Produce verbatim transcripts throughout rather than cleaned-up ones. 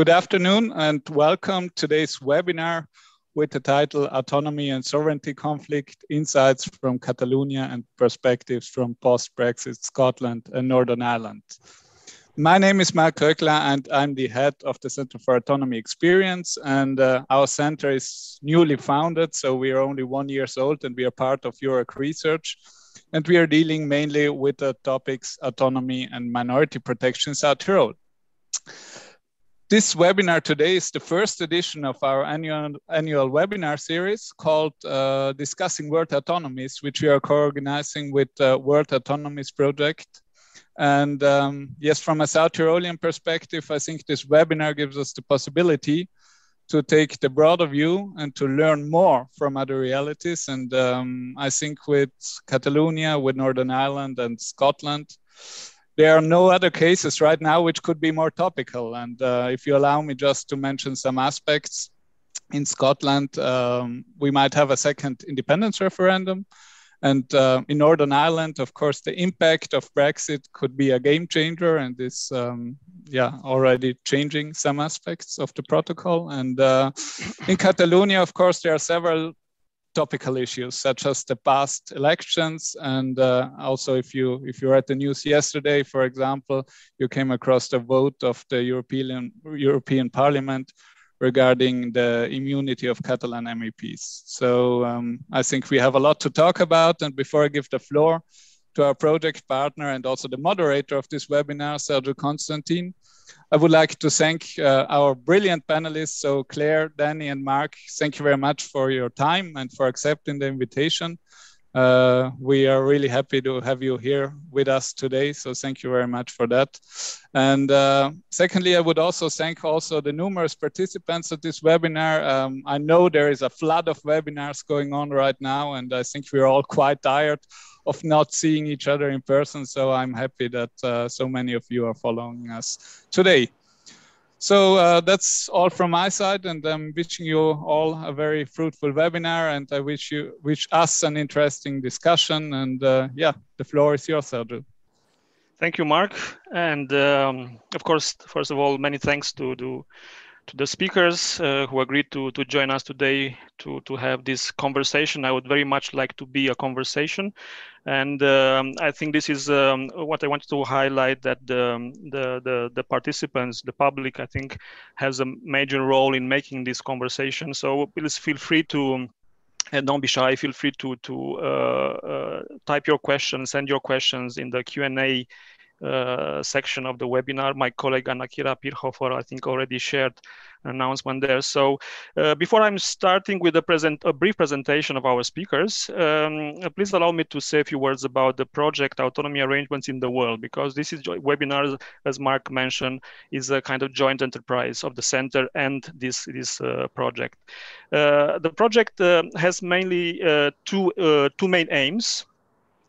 Good afternoon and welcome to today's webinar with the title Autonomy and Sovereignty Conflict, Insights from Catalonia and Perspectives from Post-Brexit Scotland and Northern Ireland. My name is Marc Sanjaume and I'm the head of the Center for Autonomy Experience, and uh, our center is newly founded, so we are only one year old and we are part of Eurac Research. And we are dealing mainly with the topics autonomy and minority protection in South Tyrol. This webinar today is the first edition of our annual, annual webinar series called uh, Discussing World Autonomies, which we are co-organizing with the World Autonomies Project. And um, yes, from a South Tyrolean perspective, I think this webinar gives us the possibility to take the broader view and to learn more from other realities. And um, I think with Catalonia, with Northern Ireland and Scotland, there are no other cases right now which could be more topical. And uh, if you allow me just to mention some aspects, in Scotland, um, we might have a second independence referendum. And uh, in Northern Ireland, of course, the impact of Brexit could be a game changer and is um, yeah, already changing some aspects of the protocol. And uh, in Catalonia, of course, there are several topical issues such as the past elections, and uh, also if you if you read the news yesterday, for example, you came across the vote of the European European Parliament regarding the immunity of Catalan M E Ps. So um, I think we have a lot to talk about. And before I give the floor to our project partner and also the moderator of this webinar, Sergiu Constantin, I would like to thank uh, our brilliant panelists, so Claire, Danny, and Marc. Thank you very much for your time and for accepting the invitation. Uh, we are really happy to have you here with us today, so thank you very much for that. And uh, secondly, I would also thank also the numerous participants of this webinar. Um, I know there is a flood of webinars going on right now, and I think we're all quite tired of not seeing each other in person, so I'm happy that uh, so many of you are following us today. So uh, that's all from my side, and I'm wishing you all a very fruitful webinar, and I wish you, wish us an interesting discussion. And uh, yeah, the floor is yours, Sergiu. Thank you, Marc, and um, of course, first of all, many thanks to to, to the speakers uh, who agreed to to join us today to to have this conversation. I would very much like to be a conversation, and um, I think this is um, what I wanted to highlight, that the, the the the participants, the public, I think, has a major role in making this conversation. So please feel free to, and don't be shy, feel free to to uh, uh, type your questions, send your questions in the Q and A uh, section of the webinar. My colleague Anakira Pirhofer, I think, already shared an announcement there. So uh, before I'm starting with a, present, a brief presentation of our speakers, um, please allow me to say a few words about the project Autonomy Arrangements in the World, because this is webinar, as Marc mentioned, is a kind of joint enterprise of the center and this, this uh, project. Uh, the project uh, has mainly uh, two, uh, two main aims.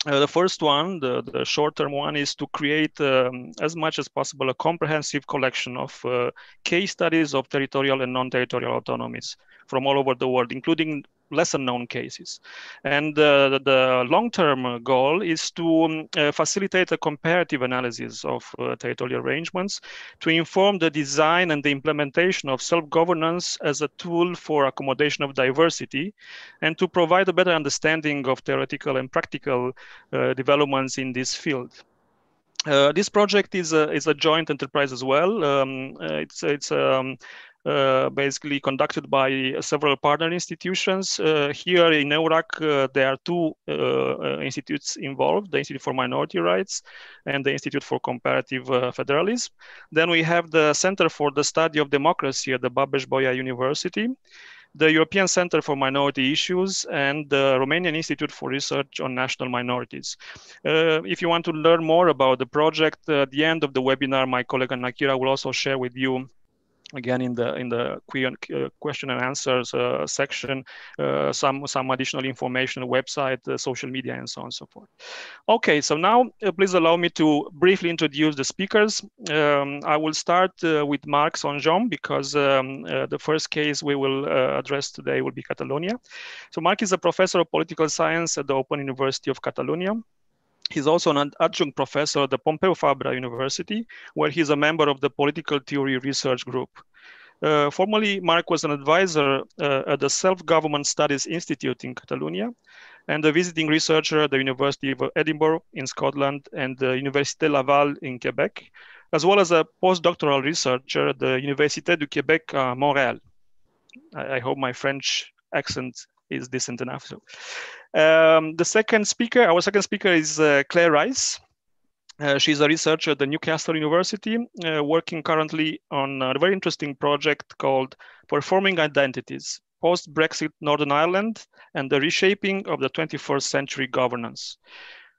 Uh, the first one, the, the short-term one, is to create um, as much as possible a comprehensive collection of uh, case studies of territorial and non-territorial autonomies from all over the world, including lesser known cases. And uh, the, the long-term goal is to um, uh, facilitate a comparative analysis of uh, territorial arrangements to inform the design and the implementation of self-governance as a tool for accommodation of diversity, and to provide a better understanding of theoretical and practical uh, developments in this field. Uh, this project is a, is a joint enterprise as well. Um, it's it's um, Uh, basically conducted by several partner institutions. Uh, here in Eurac, uh, there are two uh, institutes involved, the Institute for Minority Rights and the Institute for Comparative uh, Federalism. Then we have the Center for the Study of Democracy at the Babes-Boya University, the European Center for Minority Issues, and the Romanian Institute for Research on National Minorities. Uh, if you want to learn more about the project, uh, at the end of the webinar, my colleague Anakira will also share with you, again, in the in the question and answers uh, section, uh, some some additional information, website, uh, social media, and so on and so forth. Okay, so now uh, please allow me to briefly introduce the speakers. Um, I will start uh, with Marc Sanjaume, because um, uh, the first case we will uh, address today will be Catalonia. So Marc is a professor of political science at the Open University of Catalonia. He's also an adjunct professor at the Pompeu Fabra University, where he's a member of the Political Theory Research Group. Uh, formerly, Marc was an advisor uh, at the Self-Government Studies Institute in Catalonia and a visiting researcher at the University of Edinburgh in Scotland and the Université Laval in Quebec, as well as a postdoctoral researcher at the Université du Québec à Montréal. I, I hope my French accent is decent enough. So. Um, the second speaker, our second speaker is uh, Claire Rice. Uh, she's a researcher at the Newcastle University, uh, working currently on a very interesting project called Performing Identities, Post-Brexit Northern Ireland and the Reshaping of the twenty-first Century Governance.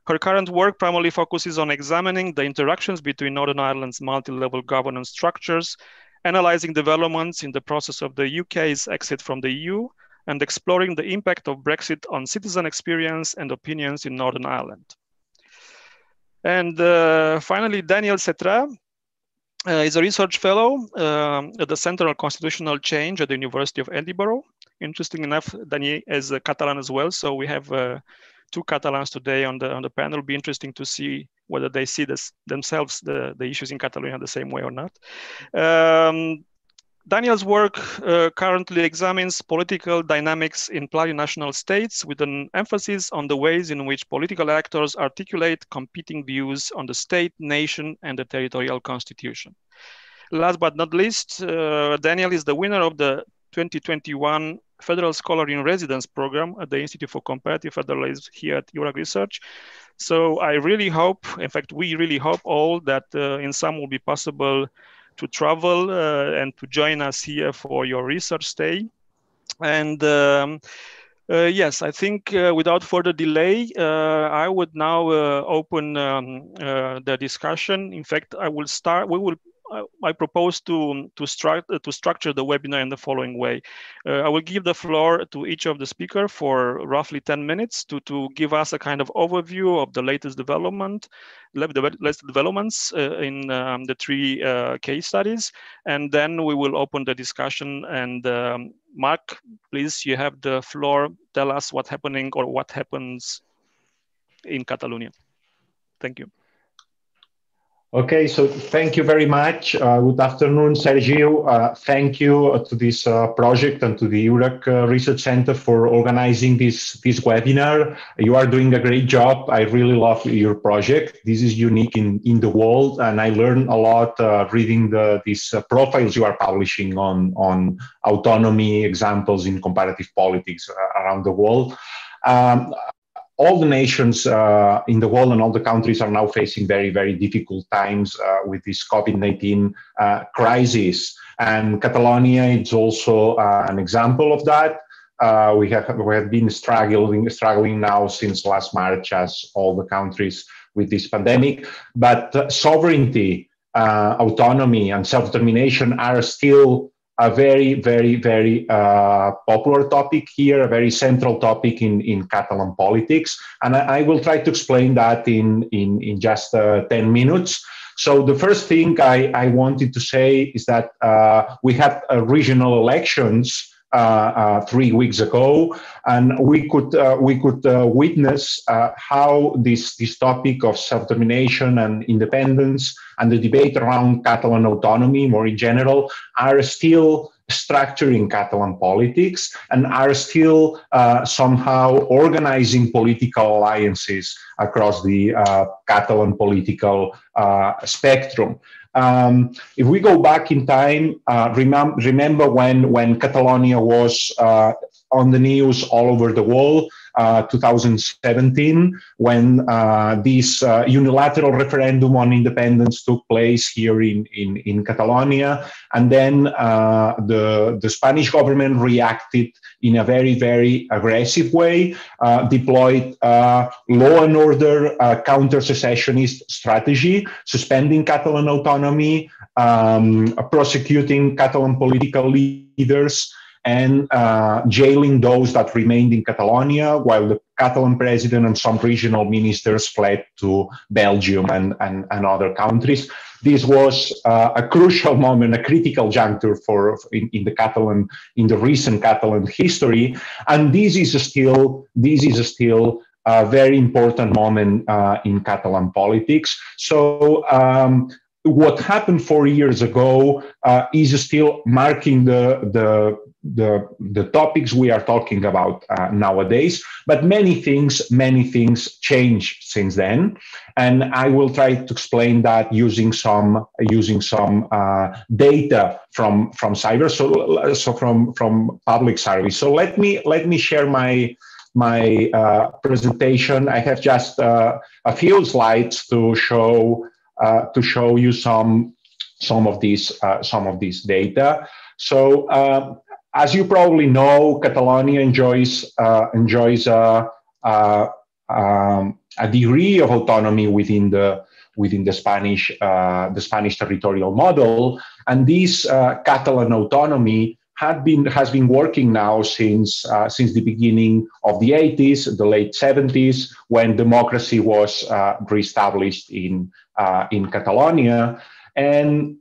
Her current work primarily focuses on examining the interactions between Northern Ireland's multi-level governance structures, analyzing developments in the process of the U K's exit from the E U, and exploring the impact of Brexit on citizen experience and opinions in Northern Ireland. And uh, finally, Daniel Cetrà uh, is a research fellow um, at the Center on Constitutional Change at the University of Edinburgh. Interesting enough, Daniel is a Catalan as well, so we have uh, two Catalans today on the on the panel. It'll be interesting to see whether they see this themselves the the issues in Catalonia the same way or not. Um, Daniel's work uh, currently examines political dynamics in plurinational states with an emphasis on the ways in which political actors articulate competing views on the state, nation, and the territorial constitution. Last but not least, uh, Daniel is the winner of the twenty twenty-one Federal Scholar in Residence program at the Institute for Comparative Federalism here at Eurac Research. So I really hope, in fact, we really hope all that uh, in some will be possible to travel uh, and to join us here for your research stay. And um, uh, yes, I think uh, without further delay, uh, I would now uh, open um, uh, the discussion. In fact, I will start, we will, I, I propose to, to, stru to structure the webinar in the following way. Uh, I will give the floor to each of the speaker for roughly ten minutes to, to give us a kind of overview of the latest development, the latest developments uh, in um, the three uh, case studies. And then we will open the discussion. And um, Marc, please, you have the floor. Tell us what's happening or what happens in Catalonia. Thank you. Okay, so thank you very much. Uh, good afternoon, Sergiu. Uh, thank you uh, to this uh, project and to the Eurac uh, Research Center for organizing this, this webinar. You are doing a great job. I really love your project. This is unique in, in the world, and I learned a lot uh, reading the, these uh, profiles you are publishing on, on autonomy examples in comparative politics uh, around the world. Um, All the nations uh, in the world and all the countries are now facing very, very difficult times uh, with this COVID nineteen uh, crisis. And Catalonia is also uh, an example of that. Uh, we, have, we have been struggling, struggling now since last March, as all the countries with this pandemic. But uh, sovereignty, uh, autonomy, and self-determination are still a very, very, very uh, popular topic here, a very central topic in, in Catalan politics. And I, I will try to explain that in, in, in just uh, ten minutes. So the first thing I, I wanted to say is that uh, we had uh, regional elections uh, uh, three weeks ago, and we could, uh, we could uh, witness uh, how this, this topic of self-determination and independence and the debate around Catalan autonomy, more in general, are still structuring Catalan politics and are still uh, somehow organizing political alliances across the uh, Catalan political uh, spectrum. Um, if we go back in time, uh, remem remember when, when Catalonia was uh, on the news all over the world, Uh, two thousand seventeen, when uh, this uh, unilateral referendum on independence took place here in, in, in Catalonia. And then uh, the, the Spanish government reacted in a very, very aggressive way, uh, deployed uh, law and order uh, counter-secessionist strategy, suspending Catalan autonomy, um, prosecuting Catalan political leaders, and uh, jailing those that remained in Catalonia, while the Catalan president and some regional ministers fled to Belgium and, and, and other countries. This was uh, a crucial moment, a critical juncture for in, in the Catalan, in the recent Catalan history, and this is still this is still a very important moment uh, in Catalan politics. So. Um, what happened four years ago uh, is still marking the, the, the, the topics we are talking about uh, nowadays. But many things, many things change since then. And I will try to explain that using some, using some uh, data from, from cyber, so, so from, from public service. So let me, let me share my, my uh, presentation. I have just uh, a few slides to show Uh, to show you some some of these uh, some of these data. So, uh, as you probably know, Catalonia enjoys uh, enjoys a, a, um, a degree of autonomy within the within the Spanish uh, the Spanish territorial model, and this uh, Catalan autonomy had been has been working now since uh, since the beginning of the eighties, the late seventies, when democracy was uh, reestablished in. Uh, in Catalonia, and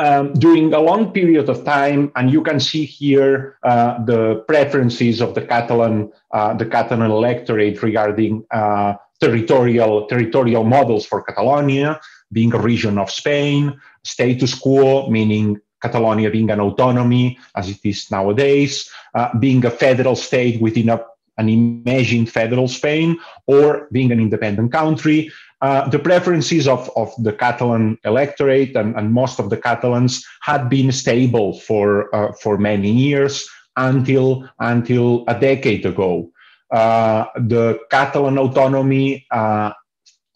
um, during a long period of time, and you can see here uh, the preferences of the Catalan, uh, the Catalan electorate regarding uh, territorial territorial models for Catalonia being a region of Spain, status quo, meaning Catalonia being an autonomy as it is nowadays, uh, being a federal state within a, an imagined federal Spain, or being an independent country. Uh, the preferences of, of the Catalan electorate and, and most of the Catalans had been stable for uh, for many years until until a decade ago. Uh, the Catalan autonomy, uh,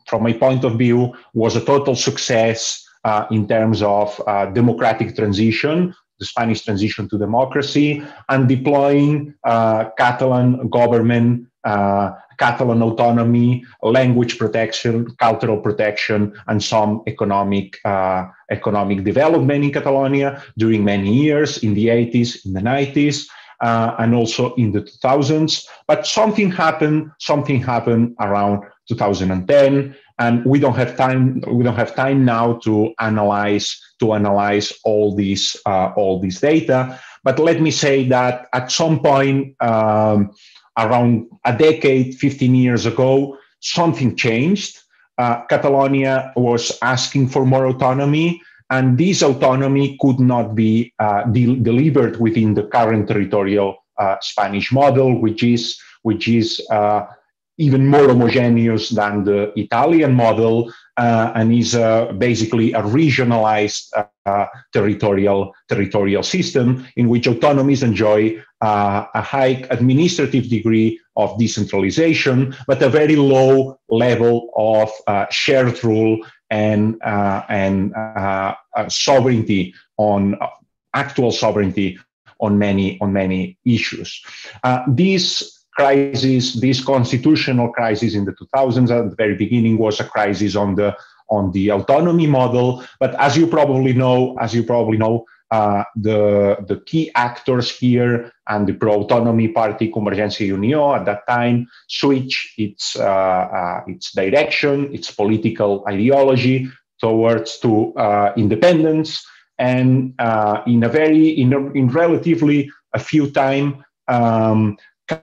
from my point of view, was a total success uh, in terms of uh, democratic transition, the Spanish transition to democracy, and deploying uh, Catalan government, uh, Catalan autonomy, language protection, cultural protection, and some economic uh, economic development in Catalonia during many years, in the eighties, in the nineties, uh, and also in the two thousands. But something happened. Something happened around two thousand ten, and we don't have time. We don't have time now to analyze to analyze all these uh, all these data. But let me say that at some point. Um, Around a decade, fifteen years ago, something changed. Uh, Catalonia was asking for more autonomy, and this autonomy could not be uh, de delivered within the current territorial uh, Spanish model, which is which is uh, even more homogeneous than the Italian model, uh, and is uh, basically a regionalized uh, uh, territorial territorial system in which autonomies enjoy Uh, a high administrative degree of decentralization, but a very low level of uh, shared rule and uh, and uh, uh, sovereignty on uh, actual sovereignty on many on many issues. Uh, this crisis, this constitutional crisis in the two thousands at the very beginning, was a crisis on the on the autonomy model. But as you probably know, as you probably know. Uh, the, the key actors here and the pro-autonomy party Convergència i Unió at that time switched its, uh, uh, its direction, its political ideology towards to uh, independence, and uh, in a very, in, a, in relatively a few time, um,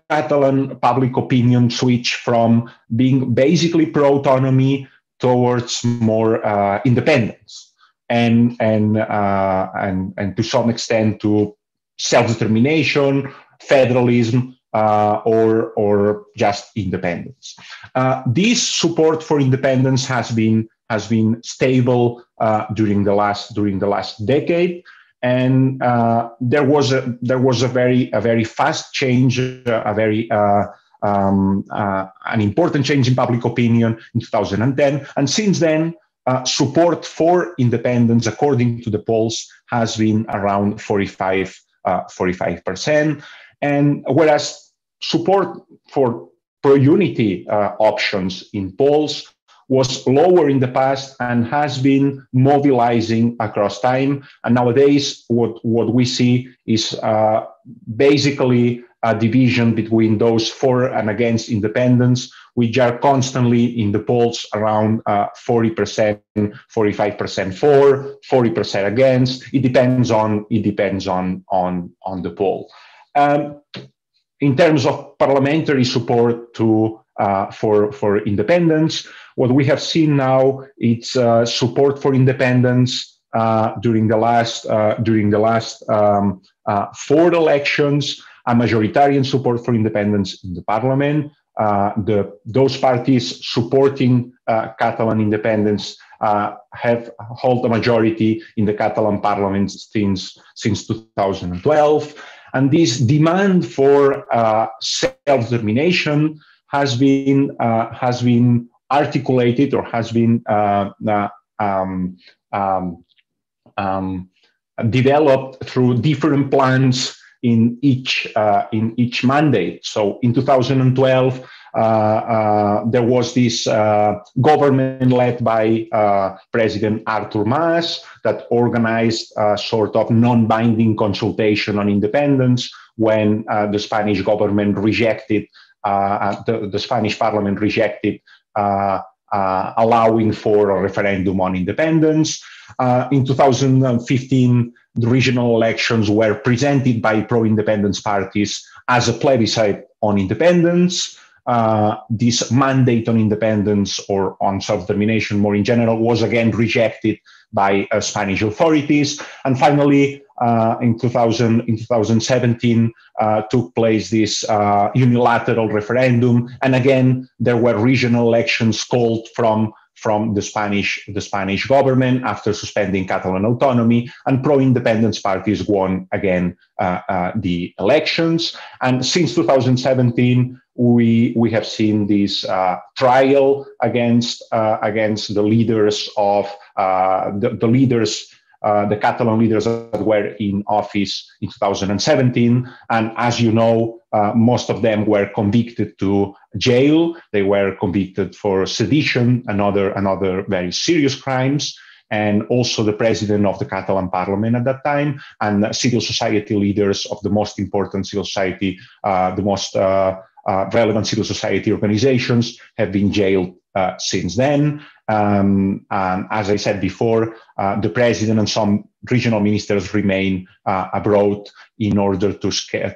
Catalan public opinion switched from being basically pro-autonomy towards more uh, independence. And and, uh, and and to some extent to self-determination, federalism, uh, or or just independence. Uh, this support for independence has been has been stable uh, during the last during the last decade, and uh, there was a there was a very a very fast change, a very uh, um, uh, an important change in public opinion in two thousand ten, and since then. Uh, support for independence, according to the polls, has been around forty-five, uh, forty-five percent, and whereas support for pro-unity uh, options in polls was lower in the past and has been mobilizing across time. And nowadays, what, what we see is uh, basically a division between those for and against independence, which are constantly in the polls around uh, forty percent, forty-five percent for, forty percent against. It depends on it depends on on on the poll. Um, in terms of parliamentary support to uh, for, for independence. What we have seen now is uh, support for independence uh, during the last, uh, during the last um, uh, four elections, a majoritarian support for independence in the parliament. Uh, the, those parties supporting uh, Catalan independence uh, have held a majority in the Catalan parliament since, since two thousand twelve. And this demand for uh, self-determination has been, uh, has been articulated or has been uh, uh, um, um, um, developed through different plans in each, uh, in each mandate. So in two thousand twelve, uh, uh, there was this uh, government led by uh, President Artur Mas that organized a sort of non-binding consultation on independence when uh, the Spanish government rejected, uh, the, the Spanish parliament rejected uh, uh, allowing for a referendum on independence. Uh, in two thousand fifteen, the regional elections were presented by pro-independence parties as a plebiscite on independence. Uh, this mandate on independence or on self-determination more in general was again rejected by uh, Spanish authorities. And finally, uh, in, two thousand, in twenty seventeen, uh, took place this uh, unilateral referendum. And again, there were regional elections called from from the Spanish, the Spanish government after suspending Catalan autonomy, and pro-independence parties won again uh, uh, the elections. And since two thousand seventeen, we, we have seen this uh, trial against, uh, against the leaders of uh, the, the leaders, uh, the Catalan leaders that were in office in two thousand seventeen. And as you know, Uh, most of them were convicted to jail. They were convicted for sedition, another, another very serious crimes, and also the president of the Catalan parliament at that time, and civil society leaders of the most important civil society, uh, the most uh, uh, relevant civil society organizations have been jailed uh, since then. Um, and as I said before, uh, the president and some regional ministers remain uh, abroad in order to,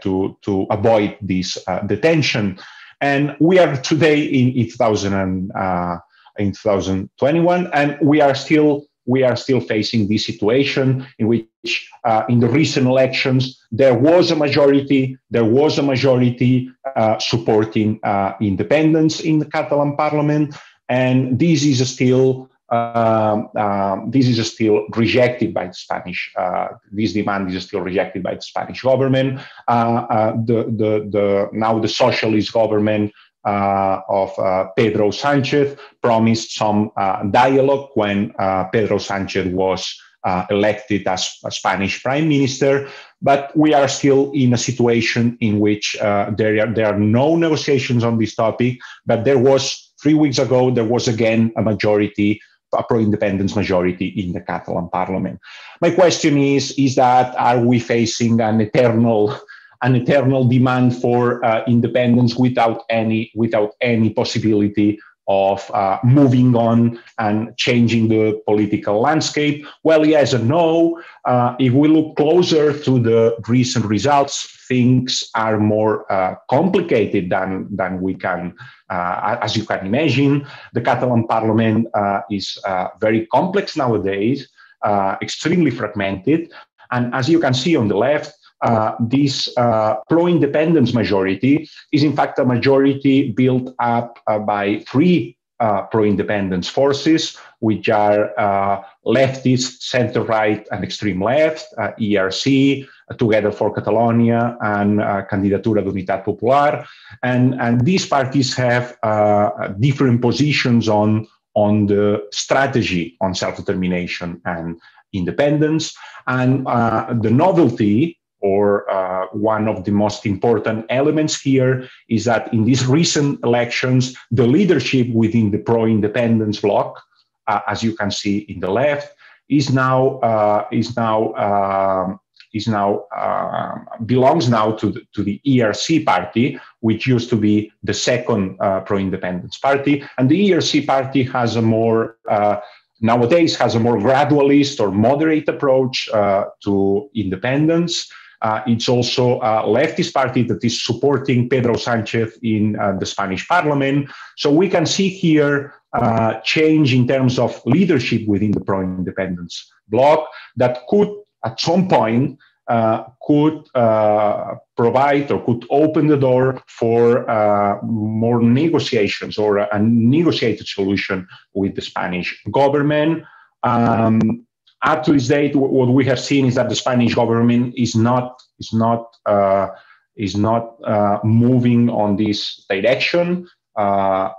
to, to avoid this uh, detention. And we are today in, in, two thousand and, uh, in two thousand twenty-one, and we are still we are still facing this situation in which uh, in the recent elections, there was a majority, there was a majority uh, supporting uh, independence in the Catalan parliament. And this is still uh, uh, this is still rejected by the Spanish. Uh, this demand is still rejected by the Spanish government. Uh, uh, the, the, the now the socialist government uh, of uh, Pedro Sánchez promised some uh, dialogue when uh, Pedro Sánchez was uh, elected as a Spanish prime minister. But we are still in a situation in which uh, there are there are no negotiations on this topic. But there was. Three weeks ago, there was again a majority, a pro-independence majority in the Catalan parliament. My question is, is that are we facing an eternal, an eternal demand for uh, independence without any, without any possibility of uh, moving on and changing the political landscape? Well, yes and no. Uh, if we look closer to the recent results, things are more uh, complicated than, than we can, uh, as you can imagine. The Catalan parliament uh, is uh, very complex nowadays, uh, extremely fragmented. And as you can see on the left, uh, this uh, pro-independence majority is in fact a majority built up uh, by three uh, pro-independence forces, which are uh, leftist, center-right, and extreme left, uh, E R C, Together for Catalonia, and uh, Candidatura d'Unitat Popular. And, and these parties have uh, different positions on, on the strategy on self-determination and independence. And uh, the novelty, or uh, one of the most important elements here, is that in these recent elections, the leadership within the pro-independence bloc, uh, as you can see in the left, is now, uh, is now uh, is now uh, belongs now to the, to the E R C party, which used to be the second uh, pro-independence party. And the E R C party has a more, uh, nowadays has a more gradualist or moderate approach uh, to independence. Uh, it's also a leftist party that is supporting Pedro Sánchez in uh, the Spanish parliament. So we can see here uh, change in terms of leadership within the pro-independence bloc that could, at some point, uh, could uh, provide or could open the door for uh, more negotiations or a, a negotiated solution with the Spanish government. Um, Up to this date, what we have seen is that the Spanish government is not is not uh, is not uh, moving on this direction. Uh,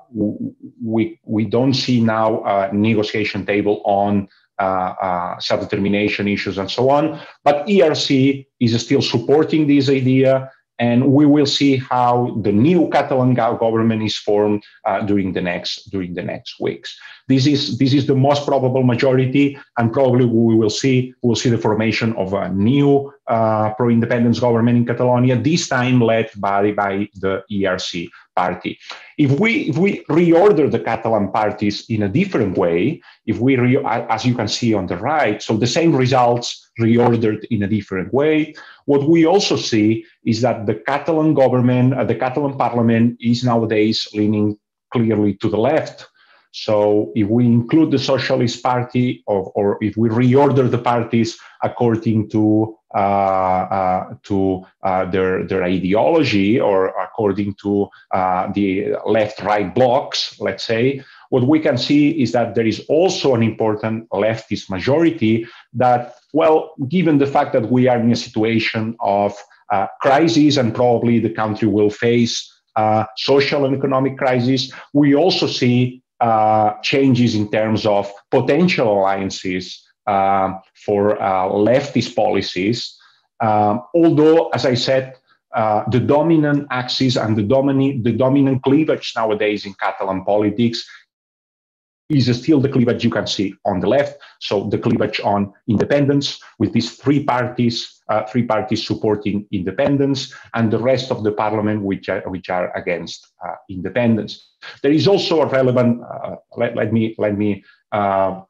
we we don't see now a negotiation table on uh, uh, self-determination issues and so on. But E R C is still supporting this idea, and we will see how the new Catalan government is formed uh, during the next during the next weeks. This is this is the most probable majority, and probably we will see we'll see the formation of a new uh, pro-independence government in Catalonia. This time led by by the E R C party. If we if we reorder the Catalan parties in a different way, if we re as you can see on the right, so the same results reordered in a different way. What we also see is that the Catalan government, uh, the Catalan parliament, is nowadays leaning clearly to the left. So if we include the Socialist Party, or, or if we reorder the parties according to uh, uh, to uh, their their ideology or according to uh, the left-right blocs, let's say, what we can see is that there is also an important leftist majority that, well, given the fact that we are in a situation of uh, crisis and probably the country will face uh, social and economic crisis, we also see Uh, changes in terms of potential alliances uh, for uh, leftist policies. Um, although, as I said, uh, the dominant axis and the dominant the dominant cleavage nowadays in Catalan politics is still the cleavage you can see on the left. So the cleavage on independence, with these three parties, uh, three parties supporting independence, and the rest of the parliament which are, which are against uh, independence. There is also a relevant, uh, let, let me, let me uh,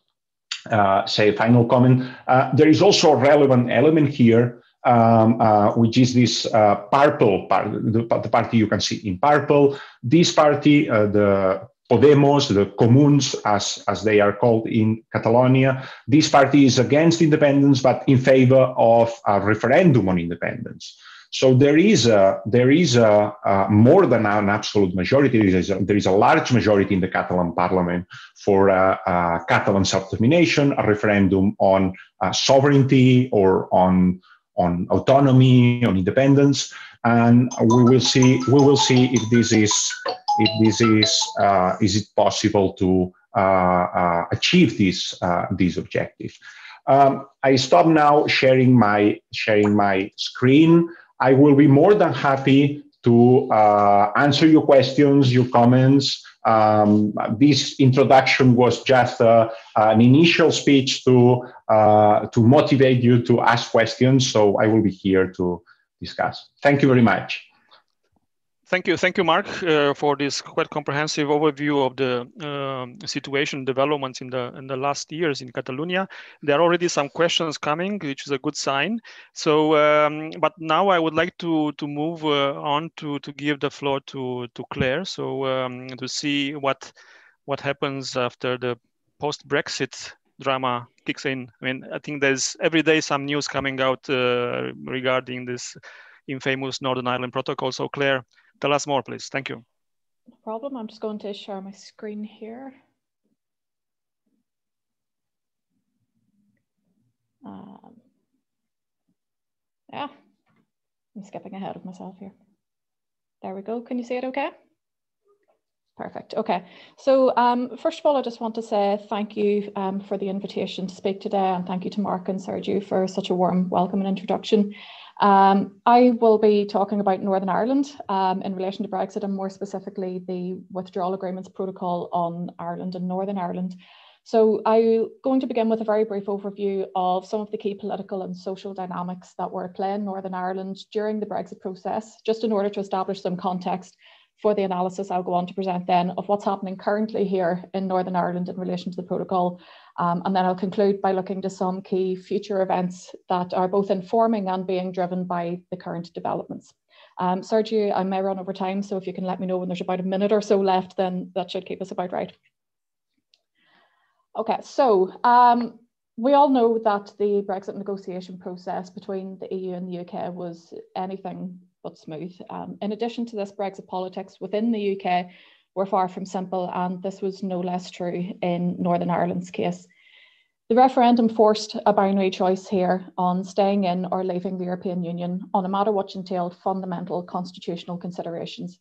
uh, say a final comment, uh, there is also a relevant element here, um, uh, which is this uh, purple, part, the, the party you can see in purple. This party, uh, the Podemos, the Comuns, as, as they are called in Catalonia, this party is against independence but in favor of a referendum on independence. So there is a, there is a, a more than an absolute majority. There is, a, there is a large majority in the Catalan parliament for a, a Catalan self-determination, a referendum on uh, sovereignty or on on autonomy, on independence, and we will see we will see if this is if this is uh, is it possible to uh, uh, achieve this uh, this objective. Um, I stop now sharing my sharing my screen. I will be more than happy to uh, answer your questions, your comments. Um, this introduction was just uh, an initial speech to uh, to motivate you to ask questions. So I will be here to discuss. Thank you very much. Thank you, thank you, Marc, uh, for this quite comprehensive overview of the uh, situation developments in the in the last years in Catalonia. There are already some questions coming, which is a good sign. So, um, but now I would like to to move uh, on to to give the floor to to Claire, so um, to see what what happens after the post-Brexit drama kicks in. I mean, I think there's every day some news coming out uh, regarding this infamous Northern Ireland protocol. So, Claire, tell us more, please. Thank you. No problem. I'm just going to share my screen here. Um, yeah, I'm skipping ahead of myself here. There we go. Can you see it okay? Perfect. Okay. So um, first of all, I just want to say thank you um, for the invitation to speak today, and thank you to Marc and Sergiu for such a warm welcome and introduction. Um, I will be talking about Northern Ireland um, in relation to Brexit, and more specifically the Withdrawal Agreements Protocol on Ireland and Northern Ireland. So I'm going to begin with a very brief overview of some of the key political and social dynamics that were at play in Northern Ireland during the Brexit process, just in order to establish some context for the analysis I'll go on to present then of what's happening currently here in Northern Ireland in relation to the protocol, Um, and then I'll conclude by looking to some key future events that are both informing and being driven by the current developments. Um, Sergiu, I may run over time, so if you can let me know when there's about a minute or so left, then that should keep us about right. Okay, so um, we all know that the Brexit negotiation process between the E U and the U K was anything but smooth. Um, in addition to this, Brexit politics within the U K were far from simple, and this was no less true in Northern Ireland's case. The referendum forced a binary choice here on staying in or leaving the European Union on a matter which entailed fundamental constitutional considerations.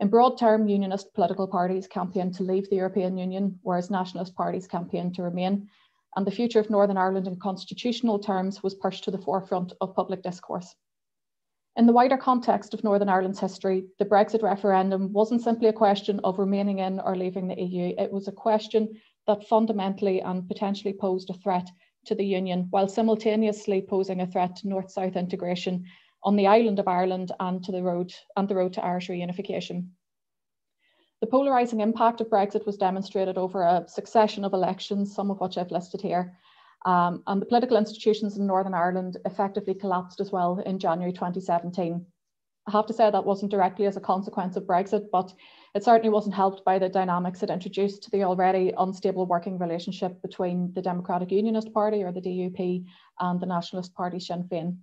In broad term, unionist political parties campaigned to leave the European Union, whereas nationalist parties campaigned to remain, and the future of Northern Ireland in constitutional terms was pushed to the forefront of public discourse. In the wider context of Northern Ireland's history, the Brexit referendum wasn't simply a question of remaining in or leaving the E U. It was a question that fundamentally and potentially posed a threat to the Union, while simultaneously posing a threat to North-South integration on the island of Ireland and to the road and the road to Irish reunification. The polarising impact of Brexit was demonstrated over a succession of elections, some of which I've listed here. Um, and the political institutions in Northern Ireland effectively collapsed as well in January twenty seventeen. I have to say that wasn't directly as a consequence of Brexit, but it certainly wasn't helped by the dynamics it introduced to the already unstable working relationship between the Democratic Unionist Party, or the D U P, and the Nationalist Party, Sinn Féin.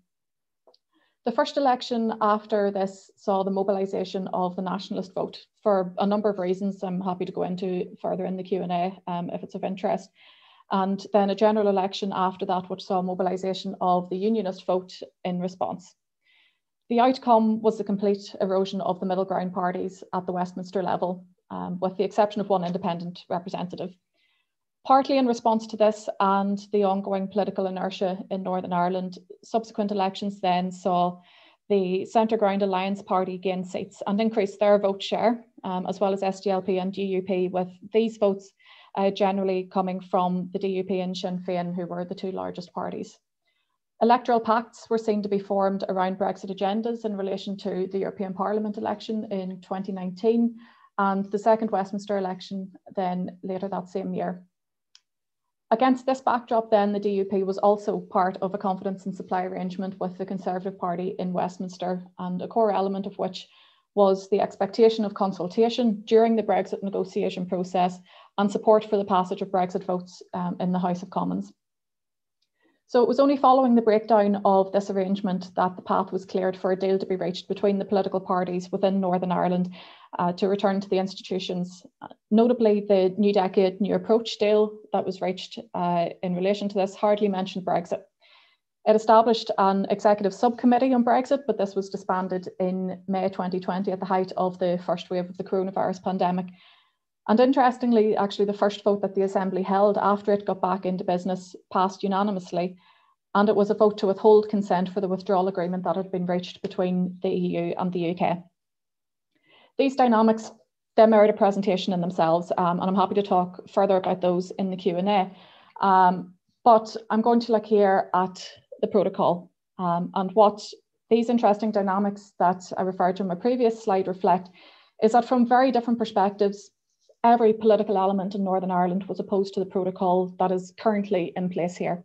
The first election after this saw the mobilisation of the nationalist vote for a number of reasons I'm happy to go into further in the Q and A um, if it's of interest. And then a general election after that, which saw mobilisation of the unionist vote in response. The outcome was the complete erosion of the middle ground parties at the Westminster level, um, with the exception of one independent representative. Partly in response to this and the ongoing political inertia in Northern Ireland, subsequent elections then saw the centre ground Alliance Party gain seats and increase their vote share, um, as well as S D L P and D U P, with these votes Uh, generally coming from the D U P and Sinn Féin, who were the two largest parties. Electoral pacts were seen to be formed around Brexit agendas in relation to the European Parliament election in twenty nineteen and the second Westminster election then later that same year. Against this backdrop then, the D U P was also part of a confidence and supply arrangement with the Conservative Party in Westminster, and a core element of which was the expectation of consultation during the Brexit negotiation process and support for the passage of Brexit votes um, in the House of Commons. So it was only following the breakdown of this arrangement that the path was cleared for a deal to be reached between the political parties within Northern Ireland uh, to return to the institutions, notably the New Decade, New Approach deal that was reached uh, in relation to this hardly mentioned Brexit. It established an executive subcommittee on Brexit, but this was disbanded in May twenty twenty at the height of the first wave of the coronavirus pandemic. And interestingly, actually, the first vote that the Assembly held after it got back into business passed unanimously, and it was a vote to withhold consent for the withdrawal agreement that had been reached between the E U and the U K. These dynamics, they merit a presentation in themselves, um, and I'm happy to talk further about those in the Q and A. Um, but I'm going to look here at the protocol um, and what these interesting dynamics that I referred to in my previous slide reflect is that from very different perspectives, every political element in Northern Ireland was opposed to the protocol that is currently in place here.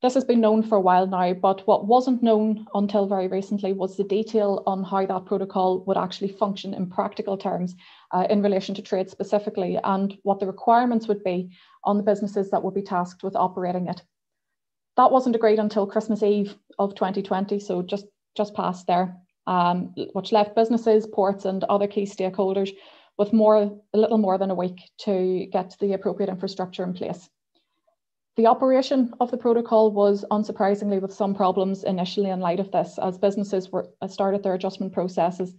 This has been known for a while now, but what wasn't known until very recently was the detail on how that protocol would actually function in practical terms uh, in relation to trade specifically, and what the requirements would be on the businesses that would be tasked with operating it. That wasn't agreed until Christmas Eve of twenty twenty, so just, just past there, um, which left businesses, ports and other key stakeholders with more, a little more than a week to get the appropriate infrastructure in place. The operation of the protocol was unsurprisingly with some problems initially in light of this, as businesses were, started their adjustment processes.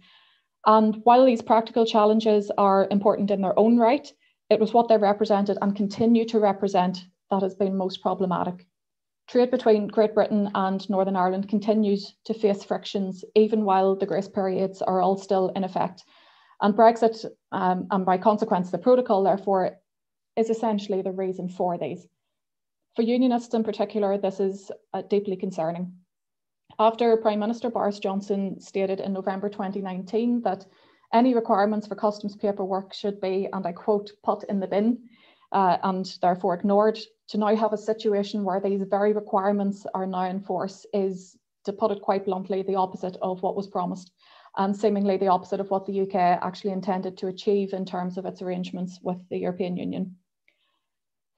And while these practical challenges are important in their own right, it was what they represented and continue to represent that has been most problematic. Trade between Great Britain and Northern Ireland continues to face frictions, even while the grace periods are all still in effect. And Brexit, um, and by consequence, the protocol, therefore, is essentially the reason for these. For unionists in particular, this is uh, deeply concerning. After Prime Minister Boris Johnson stated in November twenty nineteen that any requirements for customs paperwork should be, and I quote, put in the bin, uh, and therefore ignored. To now have a situation where these very requirements are now in force is, to put it quite bluntly, the opposite of what was promised, and seemingly the opposite of what the U K actually intended to achieve in terms of its arrangements with the European Union.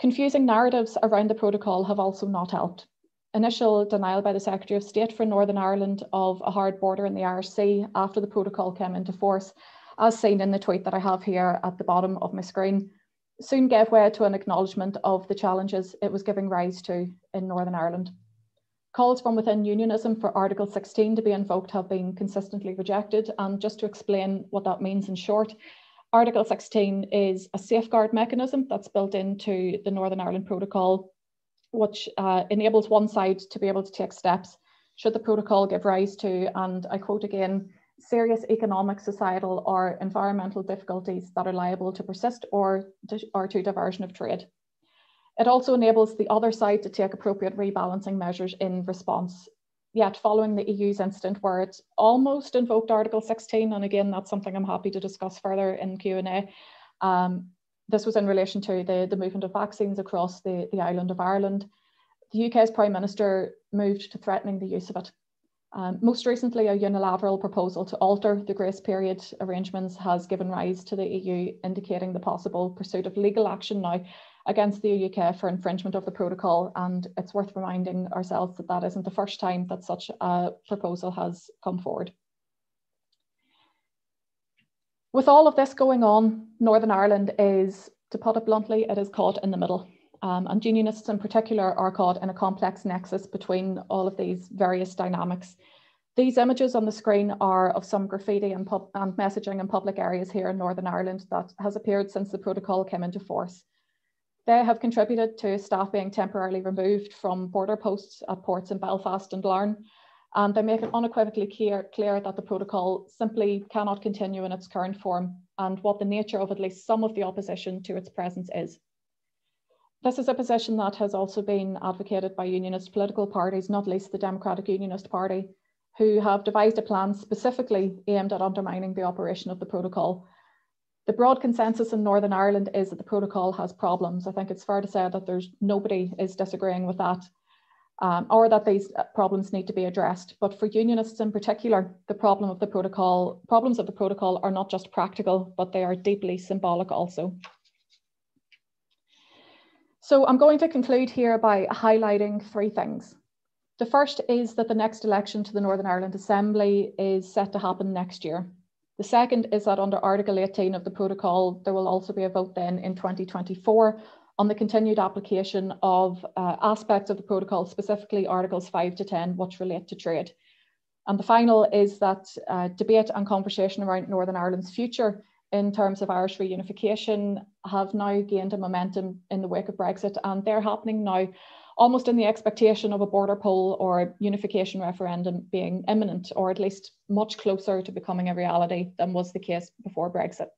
Confusing narratives around the protocol have also not helped. Initial denial by the Secretary of State for Northern Ireland of a hard border in the E R C after the protocol came into force, as seen in the tweet that I have here at the bottom of my screen, soon gave way to an acknowledgement of the challenges it was giving rise to in Northern Ireland. Calls from within unionism for Article sixteen to be invoked have been consistently rejected, and just to explain what that means in short, Article sixteen is a safeguard mechanism that's built into the Northern Ireland Protocol, which uh, enables one side to be able to take steps should the protocol give rise to, and I quote again, serious economic, societal or environmental difficulties that are liable to persist or to, or to diversion of trade. It also enables the other side to take appropriate rebalancing measures in response. Yet following the E U's incident where it almost invoked Article sixteen, and again, that's something I'm happy to discuss further in Q and A, um, this was in relation to the, the movement of vaccines across the, the island of Ireland. The U K's Prime Minister moved to threatening the use of it. Um, most recently, a unilateral proposal to alter the grace period arrangements has given rise to the E U indicating the possible pursuit of legal action now against the U K for infringement of the protocol, and it's worth reminding ourselves that that isn't the first time that such a proposal has come forward. With all of this going on, Northern Ireland is, to put it bluntly, it is caught in the middle. Um, and unionists in particular are caught in a complex nexus between all of these various dynamics. These images on the screen are of some graffiti and, pub and messaging in public areas here in Northern Ireland that has appeared since the protocol came into force. They have contributed to staff being temporarily removed from border posts at ports in Belfast and Larne, and they make it unequivocally clear, clear that the protocol simply cannot continue in its current form, and what the nature of at least some of the opposition to its presence is. This is a position that has also been advocated by unionist political parties, not least the Democratic Unionist Party, who have devised a plan specifically aimed at undermining the operation of the protocol. The broad consensus in Northern Ireland is that the protocol has problems. I think it's fair to say that there's nobody is disagreeing with that, um, or that these problems need to be addressed. But for unionists in particular, the problem of the protocol, problems of the protocol are not just practical, but they are deeply symbolic also. So I'm going to conclude here by highlighting three things. The first is that the next election to the Northern Ireland Assembly is set to happen next year. The second is that under Article eighteen of the protocol, there will also be a vote then in twenty twenty-four on the continued application of uh, aspects of the protocol, specifically Articles five to ten, which relate to trade. And the final is that uh, debate and conversation around Northern Ireland's future in terms of Irish reunification have now gained a momentum in the wake of Brexit, and they're happening now almost in the expectation of a border poll or unification referendum being imminent, or at least much closer to becoming a reality than was the case before Brexit.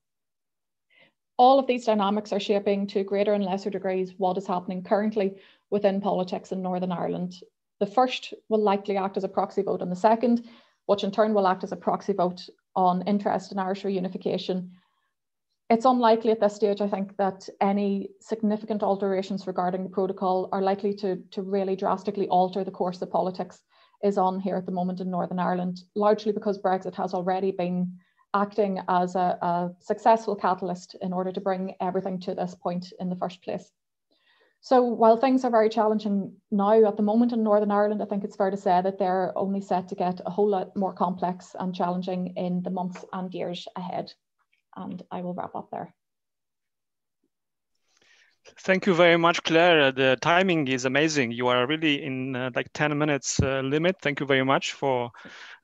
All of these dynamics are shaping to greater and lesser degrees what is happening currently within politics in Northern Ireland. The first will likely act as a proxy vote on the second, which in turn will act as a proxy vote on interest in Irish reunification. It's unlikely at this stage, I think, that any significant alterations regarding the protocol are likely to, to really drastically alter the course that politics is on here at the moment in Northern Ireland, largely because Brexit has already been acting as a, a successful catalyst in order to bring everything to this point in the first place. So while things are very challenging now at the moment in Northern Ireland, I think it's fair to say that they're only set to get a whole lot more complex and challenging in the months and years ahead. And I will wrap up there. Thank you very much, Claire. The timing is amazing. You are really in uh, like ten minutes uh, limit. Thank you very much for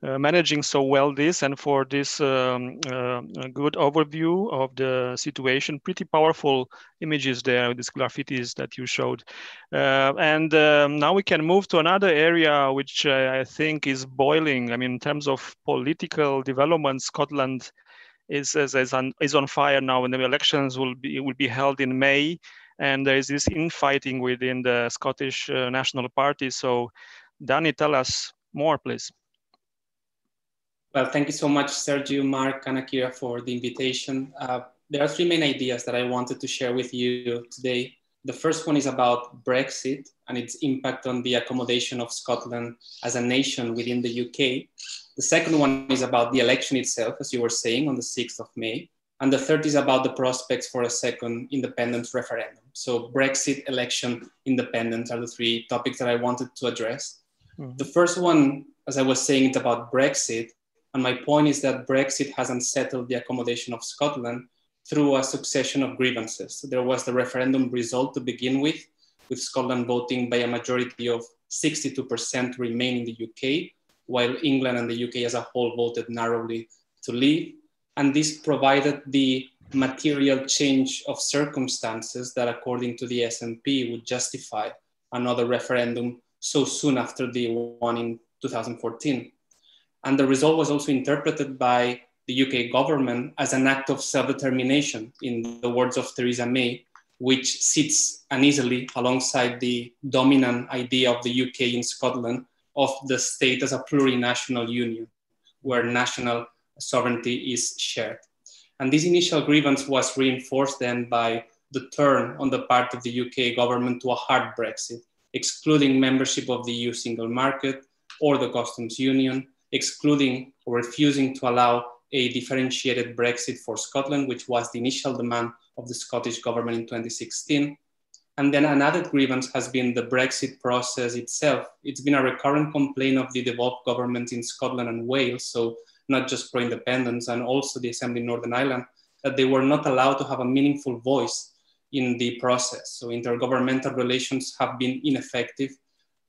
uh, managing so well this and for this um, uh, good overview of the situation. Pretty powerful images there, these graffitis that you showed. Uh, and um, now we can move to another area which uh, I think is boiling. I mean, in terms of political development, Scotland is, is, is, on, is on fire now, and the elections will be, will be held in May. And there is this infighting within the Scottish uh, National Party. So, Danny, tell us more, please. Well, thank you so much, Sergiu, Marc, Anakira, for the invitation. Uh, there are three main ideas that I wanted to share with you today. The first one is about Brexit and its impact on the accommodation of Scotland as a nation within the U K. The second one is about the election itself, as you were saying, on the sixth of May. And the third is about the prospects for a second independence referendum. So Brexit, election, independence are the three topics that I wanted to address. Mm-hmm. The first one, as I was saying, it's about Brexit. And my point is that Brexit hasn't settled the accommodation of Scotland through a succession of grievances. There was the referendum result to begin with, with Scotland voting by a majority of sixty-two percent to remain in the U K, while England and the U K as a whole voted narrowly to leave. And this provided the material change of circumstances that, according to the S N P, would justify another referendum so soon after the one in two thousand fourteen. And the result was also interpreted by the U K government as an act of self-determination, in the words of Theresa May, which sits uneasily alongside the dominant idea of the U K in Scotland of the state as a plurinational union, where national sovereignty is shared. And this initial grievance was reinforced then by the turn on the part of the U K government to a hard Brexit, excluding membership of the E U single market or the customs union, excluding or refusing to allow a differentiated Brexit for Scotland, which was the initial demand of the Scottish government in twenty sixteen. And then another grievance has been the Brexit process itself. It's been a recurrent complaint of the devolved governments in Scotland and Wales, so not just pro-independence and also the Assembly in Northern Ireland, that they were not allowed to have a meaningful voice in the process. So intergovernmental relations have been ineffective.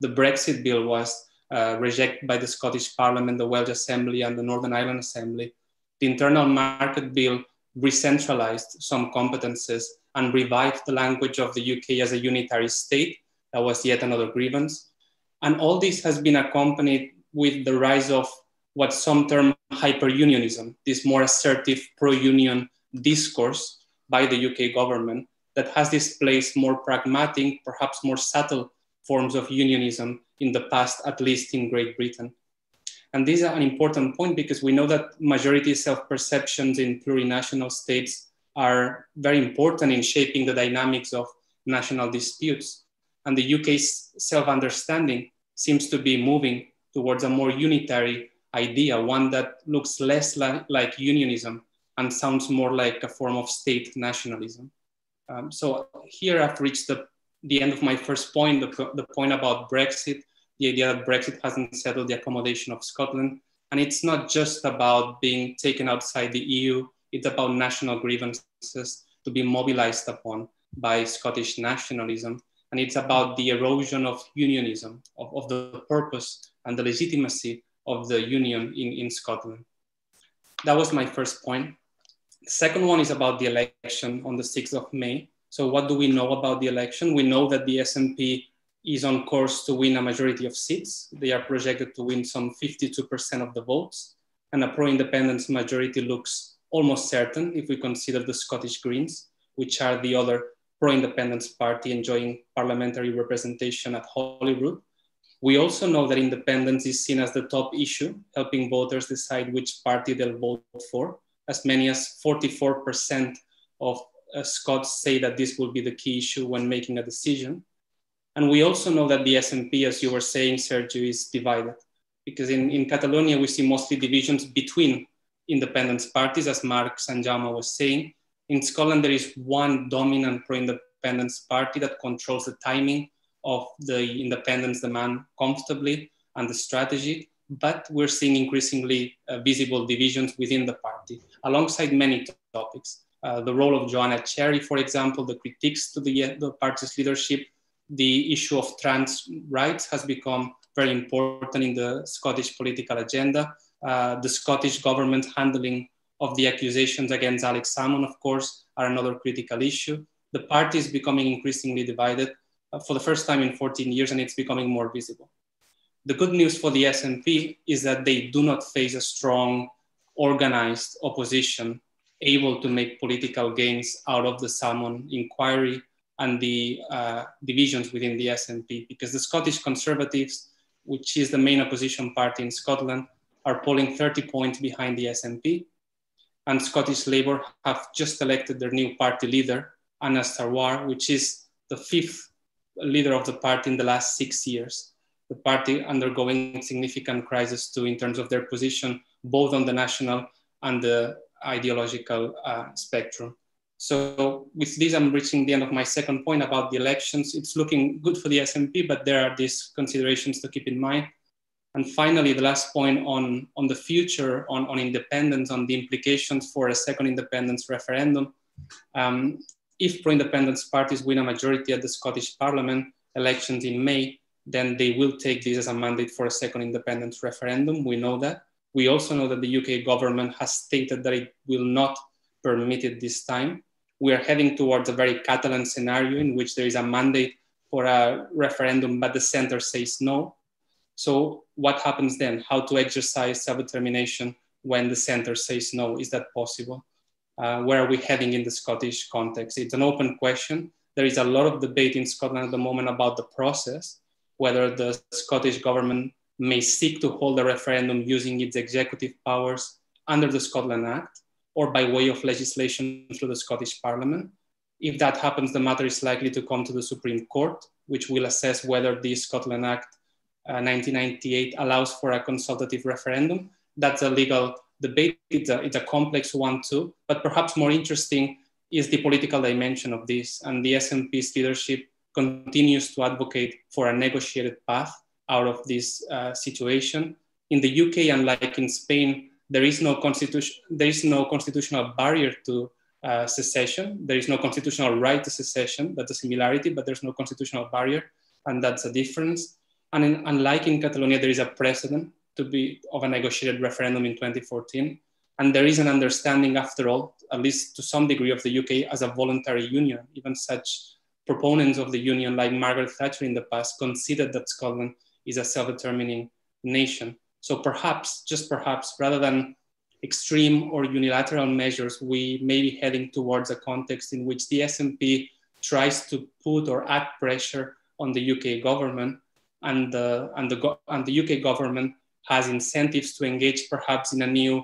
The Brexit bill was uh, rejected by the Scottish Parliament, the Welsh Assembly and the Northern Ireland Assembly. The Internal Market Bill re-centralised some competences and revived the language of the U K as a unitary state. That was yet another grievance. And all this has been accompanied with the rise of what some term hyper-unionism, this more assertive pro-union discourse by the U K government that has displaced more pragmatic, perhaps more subtle forms of unionism in the past, at least in Great Britain. And this is an important point because we know that majority self-perceptions in plurinational states are very important in shaping the dynamics of national disputes. And the U K's self-understanding seems to be moving towards a more unitary idea, one that looks less like, like unionism and sounds more like a form of state nationalism. Um, so here I've reached the, the end of my first point, the, the point about Brexit, the idea that Brexit hasn't settled the accommodation of Scotland. And it's not just about being taken outside the E U, it's about national grievances to be mobilized upon by Scottish nationalism. And it's about the erosion of unionism, of, of the purpose and the legitimacy of the union in, in Scotland. That was my first point. The second one is about the election on the sixth of May. So what do we know about the election? We know that the S N P is on course to win a majority of seats. They are projected to win some fifty-two percent of the votes, and a pro-independence majority looks almost certain if we consider the Scottish Greens, which are the other pro-independence party enjoying parliamentary representation at Holyrood. We also know that independence is seen as the top issue, helping voters decide which party they'll vote for. As many as forty-four percent of uh, Scots say that this will be the key issue when making a decision. And we also know that the S N P, as you were saying, Sergiu, is divided. Because in, in Catalonia, we see mostly divisions between independence parties, as Marc Sanjaume was saying. In Scotland, there is one dominant pro-independence party that controls the timing of the independence demand comfortably and the strategy, but we're seeing increasingly uh, visible divisions within the party, alongside many topics. Uh, the role of Joanna Cherry, for example, the critiques to the, the party's leadership, the issue of trans rights has become very important in the Scottish political agenda, uh, the Scottish government handling of the accusations against Alex Salmond, of course, are another critical issue. The party is becoming increasingly divided for the first time in fourteen years, and it's becoming more visible. The good news for the S N P is that they do not face a strong, organized opposition able to make political gains out of the Salmond inquiry and the uh, divisions within the S N P, because the Scottish Conservatives, which is the main opposition party in Scotland, are polling thirty points behind the S N P. and Scottish Labour have just elected their new party leader, Anna Starwar, which is the fifth leader of the party in the last six years. The party undergoing significant crisis too in terms of their position, both on the national and the ideological uh, spectrum. So with this, I'm reaching the end of my second point about the elections. It's looking good for the S N P, but there are these considerations to keep in mind. And finally, the last point on, on the future, on, on independence, on the implications for a second independence referendum. Um, if pro-independence parties win a majority at the Scottish Parliament elections in May, then they will take this as a mandate for a second independence referendum. We know that. We also know that the U K government has stated that it will not permit it this time. We are heading towards a very Catalan scenario in which there is a mandate for a referendum, but the center says no. So what happens then? How to exercise self-determination when the center says no? Is that possible? Uh, where are we heading in the Scottish context? It's an open question. There is a lot of debate in Scotland at the moment about the process, whether the Scottish government may seek to hold a referendum using its executive powers under the Scotland Act or by way of legislation through the Scottish Parliament. If that happens, the matter is likely to come to the Supreme Court, which will assess whether the Scotland Act uh, nineteen ninety-eight allows for a consultative referendum. That's a legal debate. It's a, it's a complex one too, but perhaps more interesting is the political dimension of this. And the S N P's leadership continues to advocate for a negotiated path out of this uh, situation. In the U K, unlike in Spain, There is no constitution. There is no constitutional barrier to uh, secession. There is no constitutional right to secession. That's a similarity, but there's no constitutional barrier, and that's a difference. And in, unlike in Catalonia, there is a precedent to be of a negotiated referendum in twenty fourteen, and there is an understanding, after all, at least to some degree, of the U K as a voluntary union. Even such proponents of the union, like Margaret Thatcher in the past, considered that Scotland is a self-determining nation. So perhaps, just perhaps, rather than extreme or unilateral measures, we may be heading towards a context in which the S N P tries to put or add pressure on the U K government, and the, and the, and the U K government has incentives to engage perhaps in a new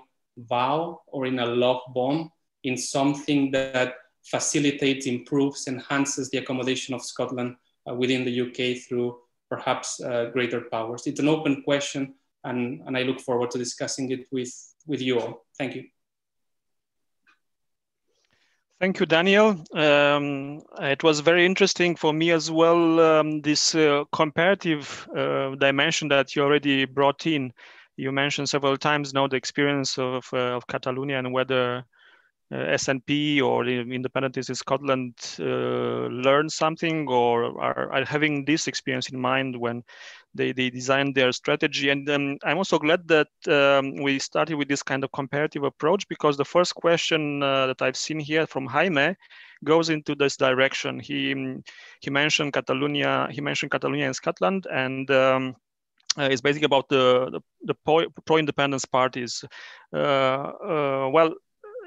vow or in a love bomb, in something that facilitates, improves, enhances the accommodation of Scotland uh, within the U K through perhaps uh, greater powers. It's an open question. And, and I look forward to discussing it with, with you all. Thank you. Thank you, Daniel. Um, it was very interesting for me as well, um, this uh, comparative uh, dimension that you already brought in. You mentioned several times now the experience of, uh, of Catalonia and whether uh, S N P or the independentists in Scotland uh, learn something or are, are having this experience in mind when They, they designed their strategy. And um, I'm also glad that um, we started with this kind of comparative approach, because the first question uh, that I've seen here from Jaime goes into this direction. He he mentioned Catalonia, he mentioned Catalonia and Scotland, and um, uh, it's basically about the, the, the pro-independence parties. Uh, uh, well,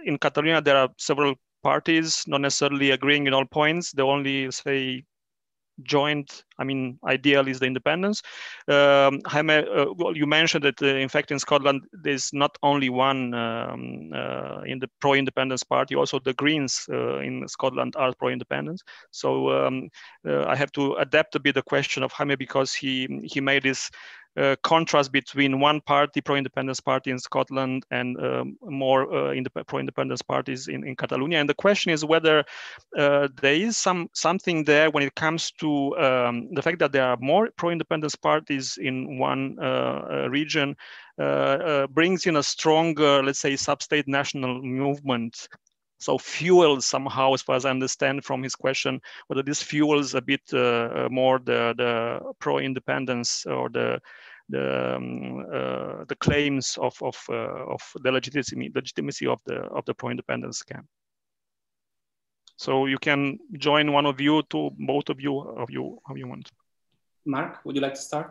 in Catalonia, there are several parties, not necessarily agreeing in all points. They only say, joint, I mean, ideal is the independence. Um, Jaime, uh, well, you mentioned that, uh, in fact, in Scotland, there's not only one um, uh, in the pro-independence party, also the Greens uh, in Scotland are pro-independence. So um, uh, I have to adapt a bit the question of Jaime, because he, he made this Uh, contrast between one party, pro-independence party in Scotland, and um, more uh, indep- pro-independence parties in, in Catalonia. And the question is whether uh, there is some something there when it comes to um, the fact that there are more pro-independence parties in one uh, region uh, uh, brings in a stronger, let's say, sub-state national movement. So fuels somehow, as far as I understand from his question, whether this fuels a bit uh, more the, the pro-independence or the the, um, uh, the claims of of, uh, of the legitimacy legitimacy of the of the pro-independence camp. So you can join one of you to both of you of you how you want. Marc, would you like to start?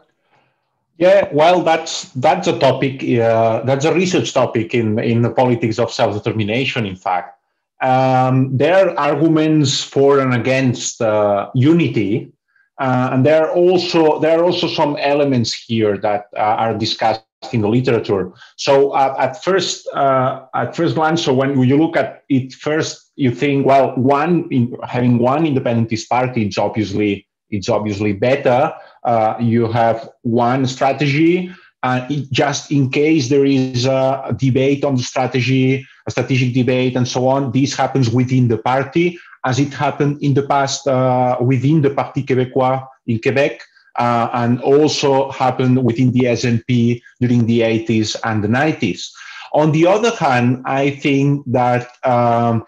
Yeah, well, that's that's a topic. Uh, that's a research topic in in the politics of self-determination. In fact. Um, there are arguments for and against uh, unity, uh, and there are also there are also some elements here that uh, are discussed in the literature. So uh, at first, uh, at first glance, so when you look at it first, you think, well, one in, having one independentist party, it's obviously it's obviously better. Uh, you have one strategy, and it, just in case there is a debate on the strategy, a strategic debate, and so on, this happens within the party, as it happened in the past uh, within the Parti Québécois in Quebec. Uh, and also happened within the S N P during the eighties and the nineties. On the other hand, I think that um,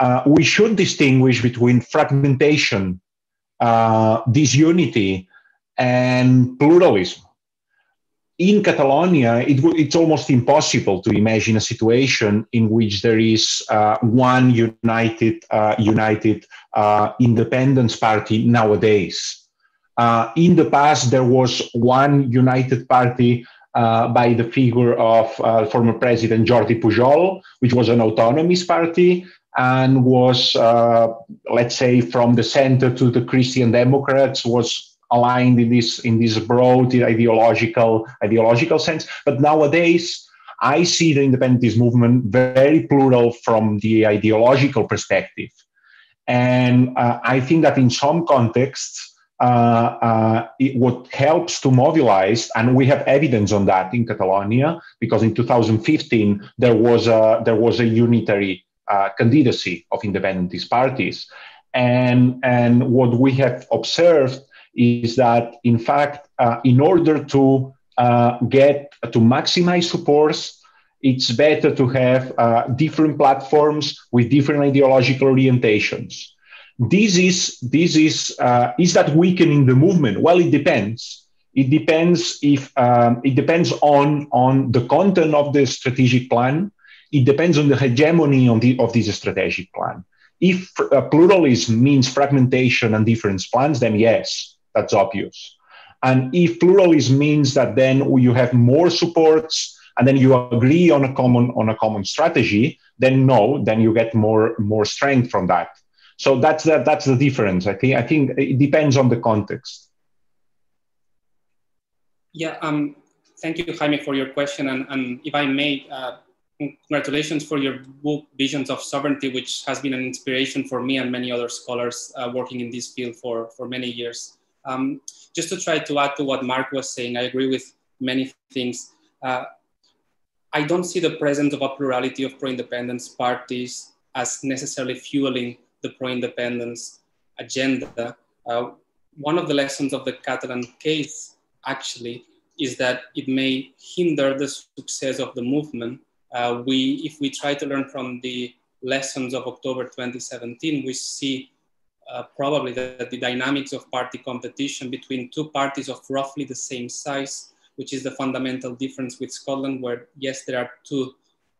uh, we should distinguish between fragmentation, uh, disunity, and pluralism. In Catalonia, it w it's almost impossible to imagine a situation in which there is uh, one united, uh, united uh, independence party nowadays. Uh, in the past, there was one united party uh, by the figure of uh, former president Jordi Pujol, which was an autonomist party and was, uh, let's say, from the center to the Christian Democrats, was aligned in this in this broad ideological ideological sense. But nowadays, I see the independentist movement very plural from the ideological perspective, and uh, I think that in some contexts. Uh, uh, it, what helps to mobilize, and we have evidence on that in Catalonia, because in two thousand fifteen there was a there was a unitary uh, candidacy of independentist parties, and and what we have observed is that in fact, uh, in order to uh, get to maximize supports, it's better to have uh, different platforms with different ideological orientations. This is this is uh, is that weakening the movement? Well, it depends. It depends if um, it depends on on the content of the strategic plan. It depends on the hegemony on the, of this strategic plan. If uh, pluralism means fragmentation and different plans, then yes, that's obvious. And if pluralism means that then you have more supports and then you agree on a common on a common strategy, then no, then you get more more strength from that. So that's the, that's the difference. I think I think it depends on the context. Yeah. Um. Thank you, Jaime, for your question, and and if I may, uh, congratulations for your book, Visions of Sovereignty, which has been an inspiration for me and many other scholars uh, working in this field for for many years. Um. Just to try to add to what Marc was saying, I agree with many things. Uh, I don't see the presence of a plurality of pro-independence parties as necessarily fueling the pro-independence agenda. Uh, one of the lessons of the Catalan case actually is that it may hinder the success of the movement. Uh, we, if we try to learn from the lessons of October twenty seventeen, we see uh, probably that the dynamics of party competition between two parties of roughly the same size, which is the fundamental difference with Scotland, where yes, there are two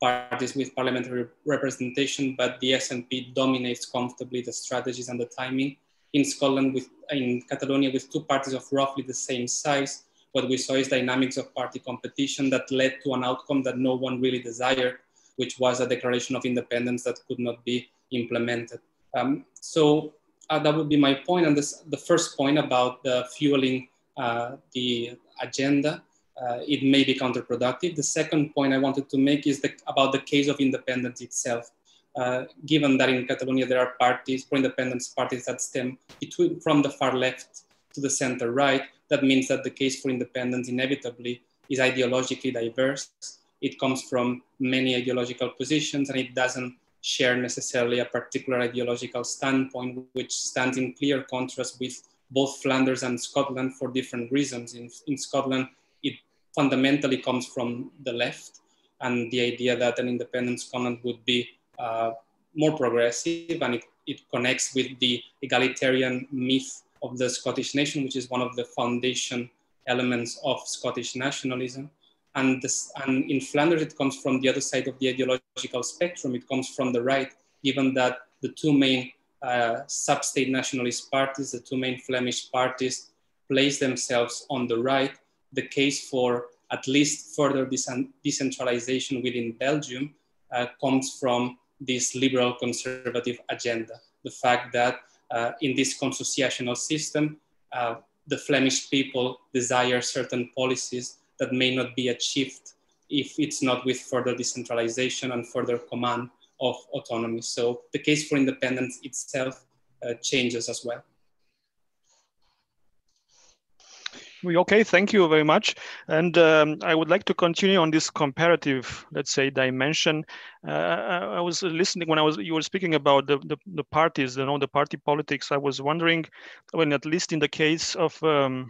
parties with parliamentary representation, but the S N P dominates comfortably the strategies and the timing. In Scotland, with, in Catalonia, with two parties of roughly the same size, what we saw is dynamics of party competition that led to an outcome that no one really desired, which was a declaration of independence that could not be implemented. Um, so uh, that would be my point. And this, the first point about the fueling uh, the agenda, Uh, it may be counterproductive. The second point I wanted to make is the, about the case of independence itself. Uh, given that in Catalonia there are parties, pro-independence parties that stem between, from the far left to the center right, that means that the case for independence inevitably is ideologically diverse. It comes from many ideological positions and it doesn't share necessarily a particular ideological standpoint, which stands in clear contrast with both Flanders and Scotland for different reasons. In, in Scotland, it fundamentally comes from the left, and the idea that an independent Scotland would be uh, more progressive, and it, it connects with the egalitarian myth of the Scottish nation, which is one of the foundation elements of Scottish nationalism. And, this, and in Flanders, it comes from the other side of the ideological spectrum. It comes from the right, given that the two main uh, sub-state nationalist parties, the two main Flemish parties, place themselves on the right. The case for at least further decentralization within Belgium uh, comes from this liberal conservative agenda. The fact that uh, in this consociational system, uh, the Flemish people desire certain policies that may not be achieved if it's not with further decentralization and further command of autonomy. So the case for independence itself uh, changes as well. Okay, thank you very much. And um, I would like to continue on this comparative, let's say, dimension. Uh, I, I was listening when I was you were speaking about the, the, the parties, you know, the party politics. I was wondering, when at least in the case of um,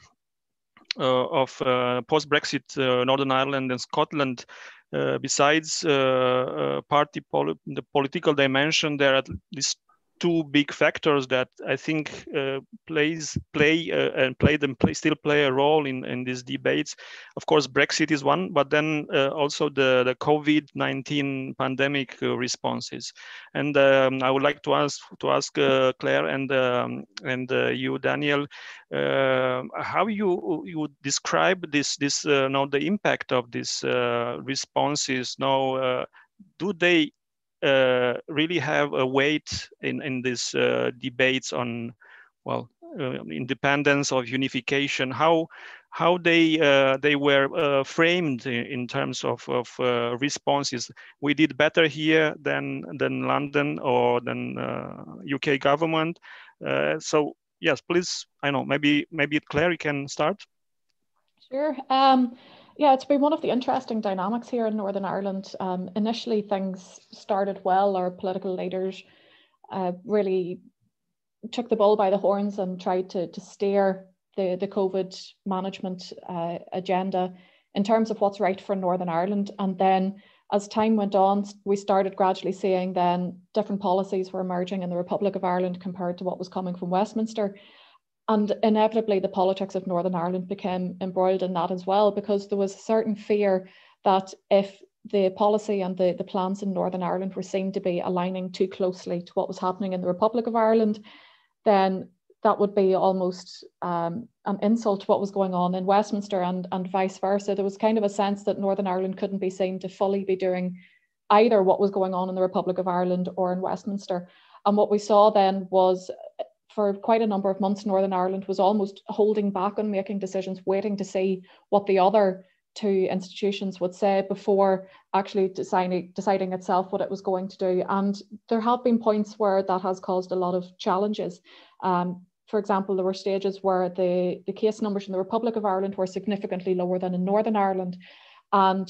uh, of uh, post-Brexit uh, Northern Ireland and Scotland, uh, besides uh, uh, party poli the political dimension, there are these two big factors that I think uh, plays play uh, and play them play, still play a role in, in these debates. Of course, Brexit is one, but then uh, also the, the COVID nineteen pandemic uh, responses. And um, I would like to ask to ask uh, Claire and um, and uh, you, Daniel, uh, how you you would describe this this uh, now the impact of these uh, responses now? Uh, do they Uh, really have a weight in, in these uh, debates on, well, uh, independence or unification, how how they uh, they were uh, framed in, in terms of, of uh, responses. We did better here than, than London or than uh, U K government. Uh, so yes, please, I know, maybe, maybe Claire, you can start. Sure. Um... Yeah, it's been one of the interesting dynamics here in Northern Ireland. Um, initially, things started well. Our political leaders uh, really took the bull by the horns and tried to, to steer the, the COVID management uh, agenda in terms of what's right for Northern Ireland. And then as time went on, we started gradually seeing then different policies were emerging in the Republic of Ireland compared to what was coming from Westminster. And inevitably, the politics of Northern Ireland became embroiled in that as well, because there was a certain fear that if the policy and the, the plans in Northern Ireland were seen to be aligning too closely to what was happening in the Republic of Ireland, then that would be almost um, an insult to what was going on in Westminster and, and vice versa. There was kind of a sense that Northern Ireland couldn't be seen to fully be doing either what was going on in the Republic of Ireland or in Westminster. And what we saw then was, for quite a number of months, Northern Ireland was almost holding back on making decisions, waiting to see what the other two institutions would say before actually deciding, deciding itself what it was going to do. And there have been points where that has caused a lot of challenges. Um, for example, there were stages where the, the case numbers in the Republic of Ireland were significantly lower than in Northern Ireland. And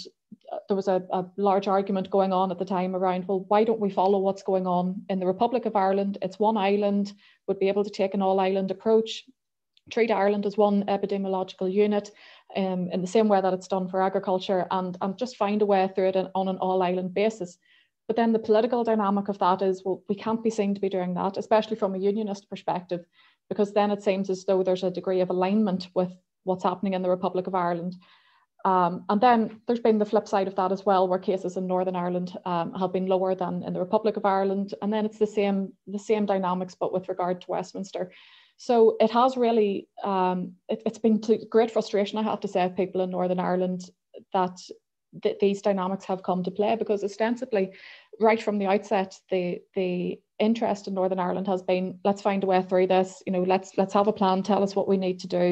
there was a, a large argument going on at the time around, well, why don't we follow what's going on in the Republic of Ireland? It's one island, would be able to take an all-island approach, treat Ireland as one epidemiological unit um, in the same way that it's done for agriculture, and, and just find a way through it on an all-island basis. But then the political dynamic of that is, well, we can't be seen to be doing that, especially from a unionist perspective, because then it seems as though there's a degree of alignment with what's happening in the Republic of Ireland. Um, and then there's been the flip side of that as well, where cases in Northern Ireland um, have been lower than in the Republic of Ireland. And then it's the same, the same dynamics, but with regard to Westminster. So it has really, um, it, it's been to great frustration, I have to say, of people in Northern Ireland that th these dynamics have come to play, because ostensibly, right from the outset, the, the interest in Northern Ireland has been, let's find a way through this, you know, let's, let's have a plan, tell us what we need to do,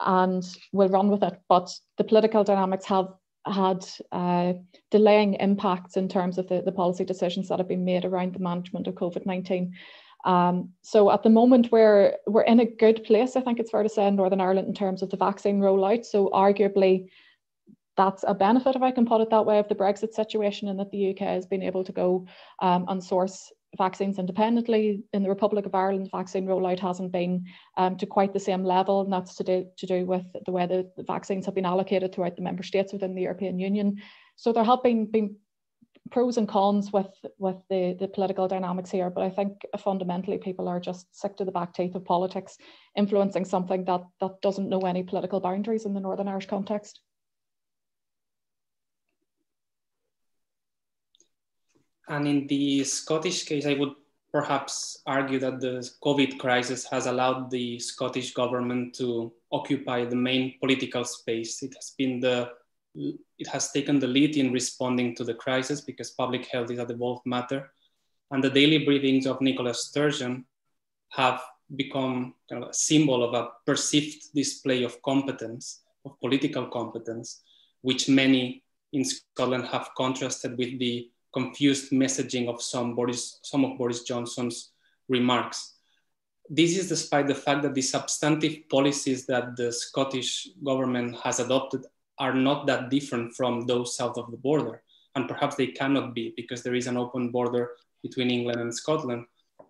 and we'll run with it. But the political dynamics have had uh, delaying impacts in terms of the, the policy decisions that have been made around the management of COVID nineteen. Um, so at the moment, we're, we're in a good place, I think it's fair to say, in Northern Ireland in terms of the vaccine rollout. So arguably, that's a benefit, if I can put it that way, of the Brexit situation, and that the U K has been able to go um, and source vaccines independently. In the Republic of Ireland, vaccine rollout hasn't been um, to quite the same level, and that's to do, to do with the way the, the vaccines have been allocated throughout the member states within the European Union. So there have been, been pros and cons with, with the, the political dynamics here, but I think fundamentally people are just sick to the back teeth of politics influencing something that, that doesn't know any political boundaries in the Northern Irish context. And in the Scottish case, I would perhaps argue that the COVID crisis has allowed the Scottish government to occupy the main political space. It has been the, it has taken the lead in responding to the crisis, because public health is a devolved matter. And the daily briefings of Nicola Sturgeon have become kind of a symbol of a perceived display of competence, of political competence. which many in Scotland have contrasted with the confused messaging of some, Boris, some of Boris Johnson's remarks. This is despite the fact that the substantive policies that the Scottish government has adopted are not that different from those south of the border. And perhaps they cannot be, because there is an open border between England and Scotland.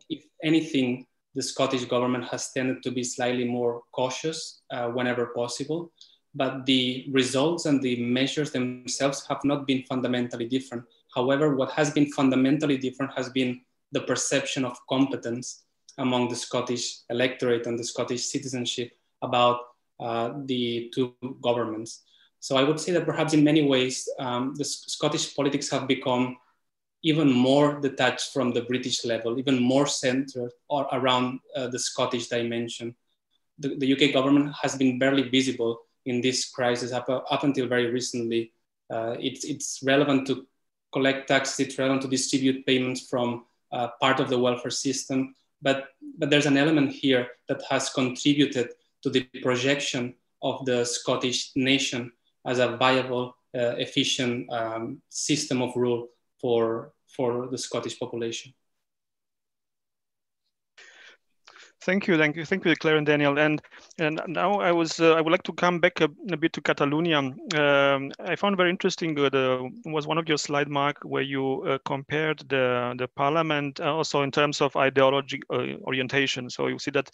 If anything, the Scottish government has tended to be slightly more cautious uh, whenever possible, but the results and the measures themselves have not been fundamentally different. However, what has been fundamentally different has been the perception of competence among the Scottish electorate and the Scottish citizenship about uh, the two governments. So I would say that perhaps in many ways, um, the Scottish politics have become even more detached from the British level, even more centered or around uh, the Scottish dimension. The, the U K government has been barely visible in this crisis up, up until very recently. Uh, it's, it's relevant to collect taxes, it's relevant to distribute payments from uh, part of the welfare system, but, but there's an element here that has contributed to the projection of the Scottish nation as a viable, uh, efficient um, system of rule for, for the Scottish population. Thank you, thank you, thank you, Claire and Daniel. And and now I was uh, I would like to come back a, a bit to Catalonia. Um, I found very interesting uh, the was one of your slide, Marc, where you uh, compared the the parliament also in terms of ideology uh, orientation. So you see that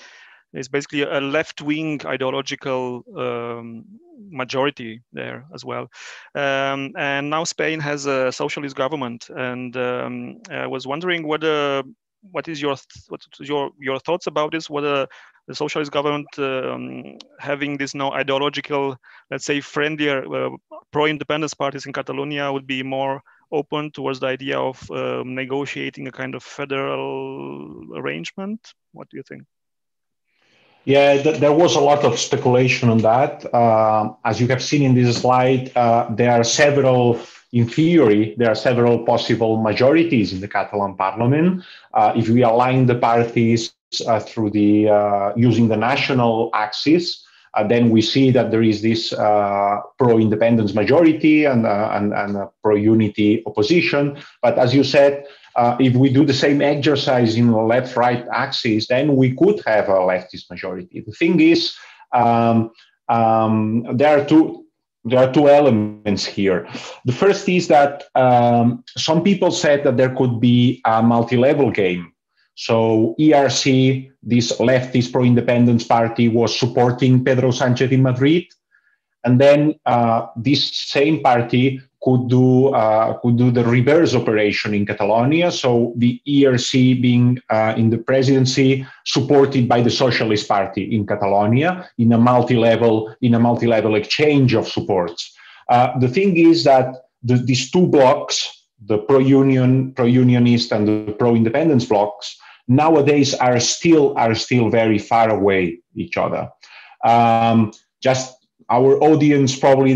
it's basically a left-wing ideological um, majority there as well. Um, and now Spain has a socialist government. And um, I was wondering whether, what is your, what is your, your thoughts about this, whether the socialist government um, having this now ideological, let's say friendlier uh, pro-independence parties in Catalonia would be more open towards the idea of uh, negotiating a kind of federal arrangement? What do you think? Yeah, th there was a lot of speculation on that. Uh, as you have seen in this slide, uh, there are several, in theory, there are several possible majorities in the Catalan parliament. Uh, if we align the parties uh, through the, uh, using the national axis, uh, then we see that there is this uh, pro-independence majority and, uh, and, and a pro-unity opposition. But as you said, Uh, if we do the same exercise in the left-right axis, then we could have a leftist majority. The thing is, um, um, there are two there are two elements here. The first is that um, some people said that there could be a multi-level game. So E R C, this leftist pro-independence party, was supporting Pedro Sánchez in Madrid, and then uh, this same party could do uh, could do the reverse operation in Catalonia. So the E R C being uh, in the presidency, supported by the Socialist Party in Catalonia, in a multi-level in a multi-level exchange of supports. Uh, the thing is that the, these two blocks, the pro-union, pro-unionist, and the pro-independence blocks, nowadays are still are still very far away each other. Um, just. Our audience probably,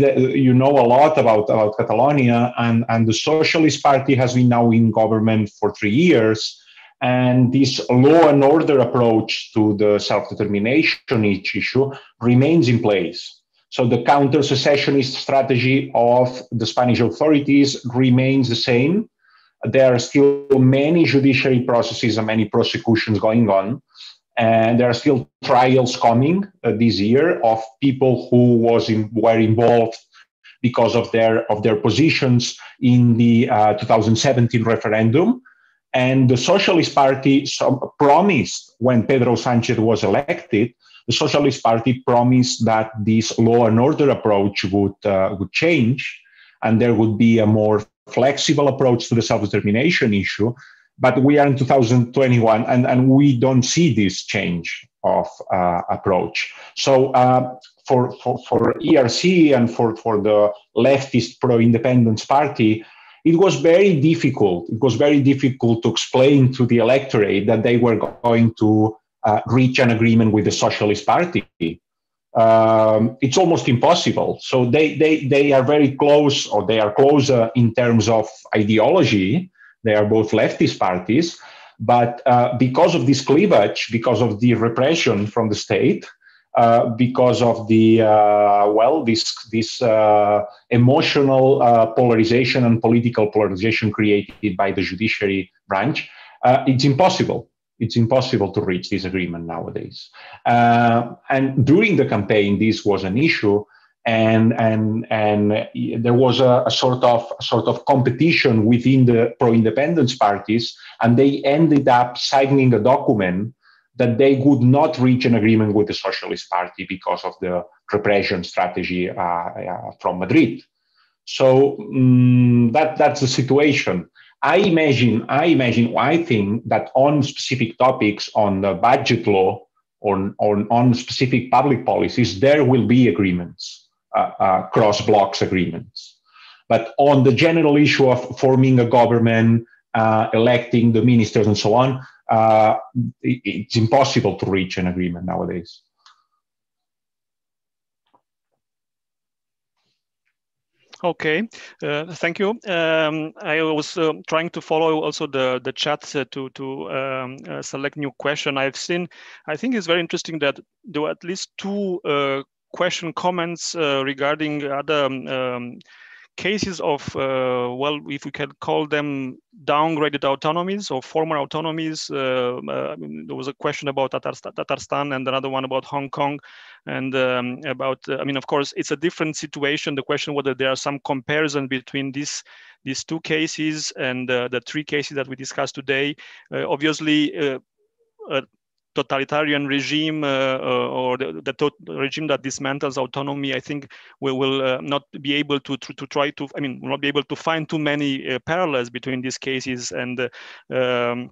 you know a lot about, about Catalonia, and, and the Socialist Party has been now in government for three years. And this law and order approach to the self-determination issue remains in place. So the counter-secessionist strategy of the Spanish authorities remains the same. There are still many judiciary processes and many prosecutions going on. And there are still trials coming uh, this year of people who was in, were involved because of their of their positions in the uh, two thousand seventeen referendum. And the Socialist Party promised, when Pedro Sánchez was elected, the Socialist Party promised that this law and order approach would uh, would change, and there would be a more flexible approach to the self-determination issue. But we are in two thousand twenty-one, and, and we don't see this change of uh, approach. So uh, for, for, for E R C and for, for the leftist pro-independence party, it was very difficult. It was very difficult to explain to the electorate that they were going to uh, reach an agreement with the Socialist Party. Um, it's almost impossible. So they, they, they are very close, or they are closer in terms of ideology. They are both leftist parties, but uh, because of this cleavage, because of the repression from the state, uh, because of the, uh, well, this, this uh, emotional uh, polarization and political polarization created by the judiciary branch, uh, it's impossible. It's impossible to reach this agreement nowadays. Uh, and during the campaign, this was an issue. And and and there was a, a sort of a sort of competition within the pro-independence parties, and they ended up signing a document that they would not reach an agreement with the Socialist Party because of the repression strategy uh, uh, from Madrid. So um, that that's the situation. I imagine I imagine I think that on specific topics on the budget law, on on on specific public policies, there will be agreements. Uh, uh, cross-blocks agreements. But on the general issue of forming a government, uh, electing the ministers and so on, uh, it, it's impossible to reach an agreement nowadays. Okay, uh, thank you. Um, I was uh, trying to follow also the the chat uh, to to um, uh, select new question. I've seen, I think it's very interesting that there were at least two uh, question comments uh, regarding other um, cases of, uh, well, if we can call them downgraded autonomies or former autonomies. Uh, uh, I mean, there was a question about Tatarstan and another one about Hong Kong. And um, about, uh, I mean, of course, it's a different situation. The question whether there are some comparison between these these two cases and uh, the three cases that we discussed today. Uh, obviously, uh, uh, totalitarian regime uh, or the, the tot regime that dismantles autonomy, I think we will uh, not be able to, to, to try to, I mean, we'll not be able to find too many uh, parallels between these cases and uh, um,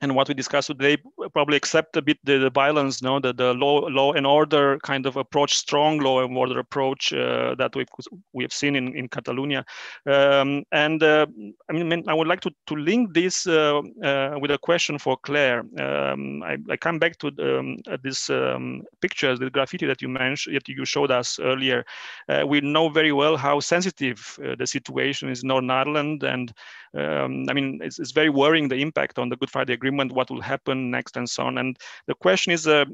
and what we discussed today, probably except a bit the, the violence, no, the, the law, law and order kind of approach, strong law and order approach uh, that we've, we've seen in, in Catalonia. Um, and uh, I mean, I would like to, to link this uh, uh, with a question for Claire. Um, I, I come back to um, this um, pictures, the graffiti that you mentioned, that you showed us earlier. Uh, we know very well how sensitive uh, the situation is in Northern Ireland. And um, I mean, it's, it's very worrying, the impact on the Good Friday Agreement, what will happen next and so on. And the question is, uh,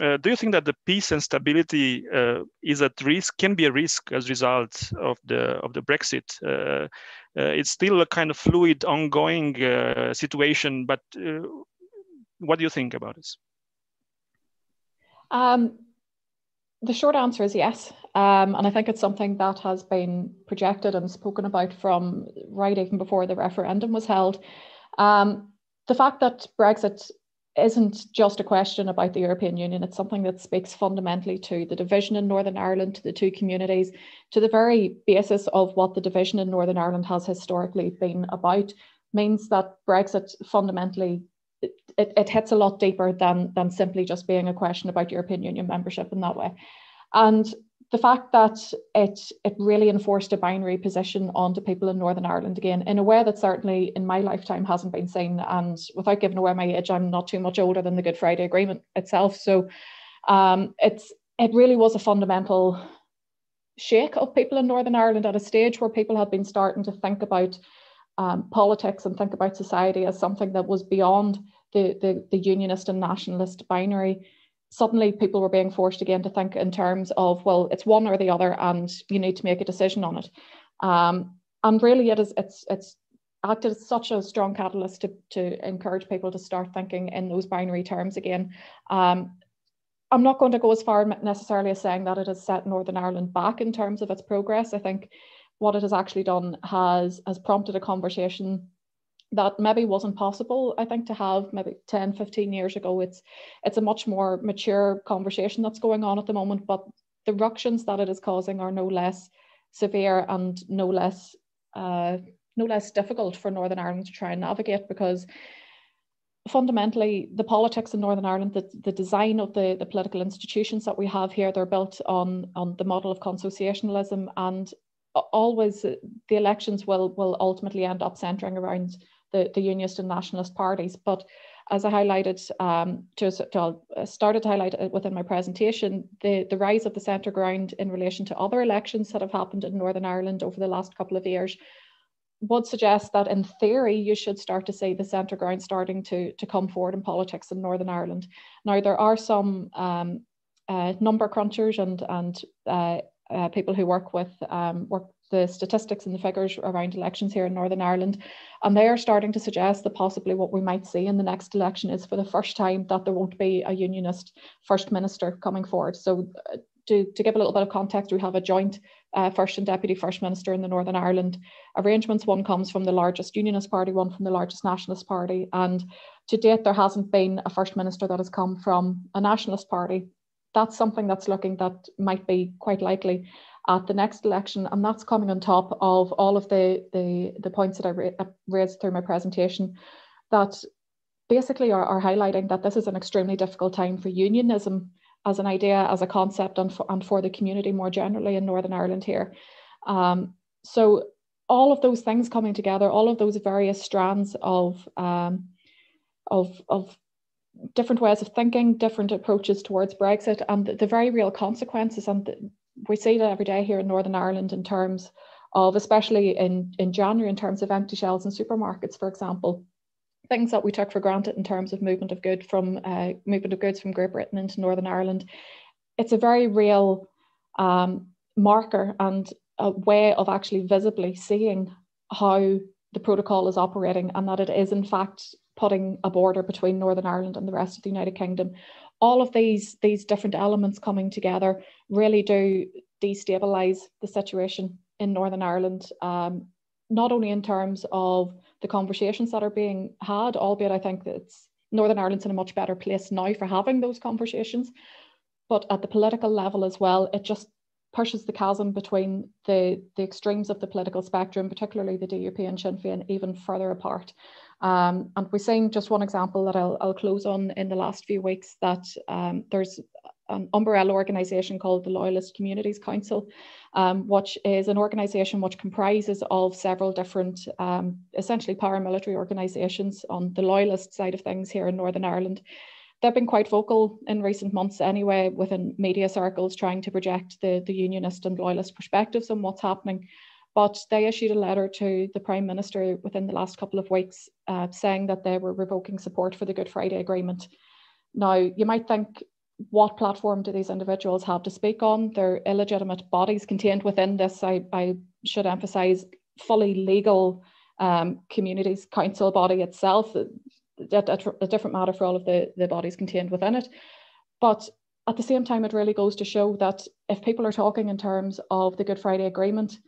uh, do you think that the peace and stability uh, is at risk, can be a risk as a result of the of the Brexit? Uh, uh, it's still a kind of fluid, ongoing uh, situation, but uh, what do you think about this? Um, the short answer is yes. Um, and I think it's something that has been projected and spoken about from right even before the referendum was held. Um, The fact that Brexit isn't just a question about the European Union, it's something that speaks fundamentally to the division in Northern Ireland, to the two communities, to the very basis of what the division in Northern Ireland has historically been about, means that Brexit fundamentally, it, it, it hits a lot deeper than, than simply just being a question about European Union membership in that way. And the fact that it, it really enforced a binary position onto people in Northern Ireland again, in a way that certainly in my lifetime hasn't been seen. And without giving away my age, I'm not too much older than the Good Friday Agreement itself. So um, it's it really was a fundamental shake of people in Northern Ireland at a stage where people had been starting to think about um, politics and think about society as something that was beyond the, the, the unionist and nationalist binary. Suddenly people were being forced again to think in terms of, well, it's one or the other and you need to make a decision on it. Um, and really it is, it's, it's acted as such a strong catalyst to, to encourage people to start thinking in those binary terms again. Um, I'm not going to go as far necessarily as saying that it has set Northern Ireland back in terms of its progress. I think what it has actually done has, has prompted a conversation that maybe wasn't possible, I think, to have maybe ten, fifteen years ago. It's it's a much more mature conversation that's going on at the moment, but the ructions that it is causing are no less severe and no less, uh, no less difficult for Northern Ireland to try and navigate, because fundamentally the politics in Northern Ireland, the, the design of the, the political institutions that we have here, they're built on, on the model of consociationalism, and always the elections will, will ultimately end up centering around The, the unionist and nationalist parties. But as I highlighted, um, to, to, uh, started to highlight within my presentation, the, the rise of the centre ground in relation to other elections that have happened in Northern Ireland over the last couple of years would suggest that in theory, you should start to see the centre ground starting to, to come forward in politics in Northern Ireland. Now, there are some um, uh, number crunchers and, and uh, uh, people who work with um, work the statistics and the figures around elections here in Northern Ireland, and they are starting to suggest that possibly what we might see in the next election is for the first time that there won't be a unionist first minister coming forward. So uh, to, to give a little bit of context, we have a joint uh, first and deputy first minister in the Northern Ireland arrangements. One comes from the largest unionist party, one from the largest nationalist party, and to date there hasn't been a first minister that has come from a nationalist party. That's something that's looking that might be quite likely at the next election, and that's coming on top of all of the, the, the points that I ra raised through my presentation that basically are, are highlighting that this is an extremely difficult time for unionism as an idea, as a concept, and for, and for the community more generally in Northern Ireland here. Um, so all of those things coming together, all of those various strands of, um, of, of different ways of thinking, different approaches towards Brexit, and the, the very real consequences, and the, we see that every day here in Northern Ireland in terms of, especially in, in January, in terms of empty shelves in supermarkets, for example, things that we took for granted in terms of movement of good from uh, movement of goods from Great Britain into Northern Ireland. It's a very real um, marker and a way of actually visibly seeing how the protocol is operating, and that it is in fact putting a border between Northern Ireland and the rest of the United Kingdom. All of these, these different elements coming together really do destabilise the situation in Northern Ireland, um, not only in terms of the conversations that are being had, albeit I think that it's, Northern Ireland's in a much better place now for having those conversations, but at the political level as well, it just pushes the chasm between the, the extremes of the political spectrum, particularly the D U P and Sinn Féin, even further apart. Um, and we're seeing just one example that I'll, I'll close on in the last few weeks, that um, there's an umbrella organisation called the Loyalist Communities Council, um, which is an organisation which comprises of several different, um, essentially paramilitary organisations on the Loyalist side of things here in Northern Ireland. They've been quite vocal in recent months anyway, within media circles, trying to project the, the unionist and loyalist perspectives on what's happening. But they issued a letter to the Prime Minister within the last couple of weeks uh, saying that they were revoking support for the Good Friday Agreement. Now, you might think, what platform do these individuals have to speak on? They're illegitimate bodies contained within this, I, I should emphasise, fully legal um, communities council body itself. A, a different matter for all of the, the bodies contained within it. But at the same time, it really goes to show that if people are talking in terms of the Good Friday Agreement,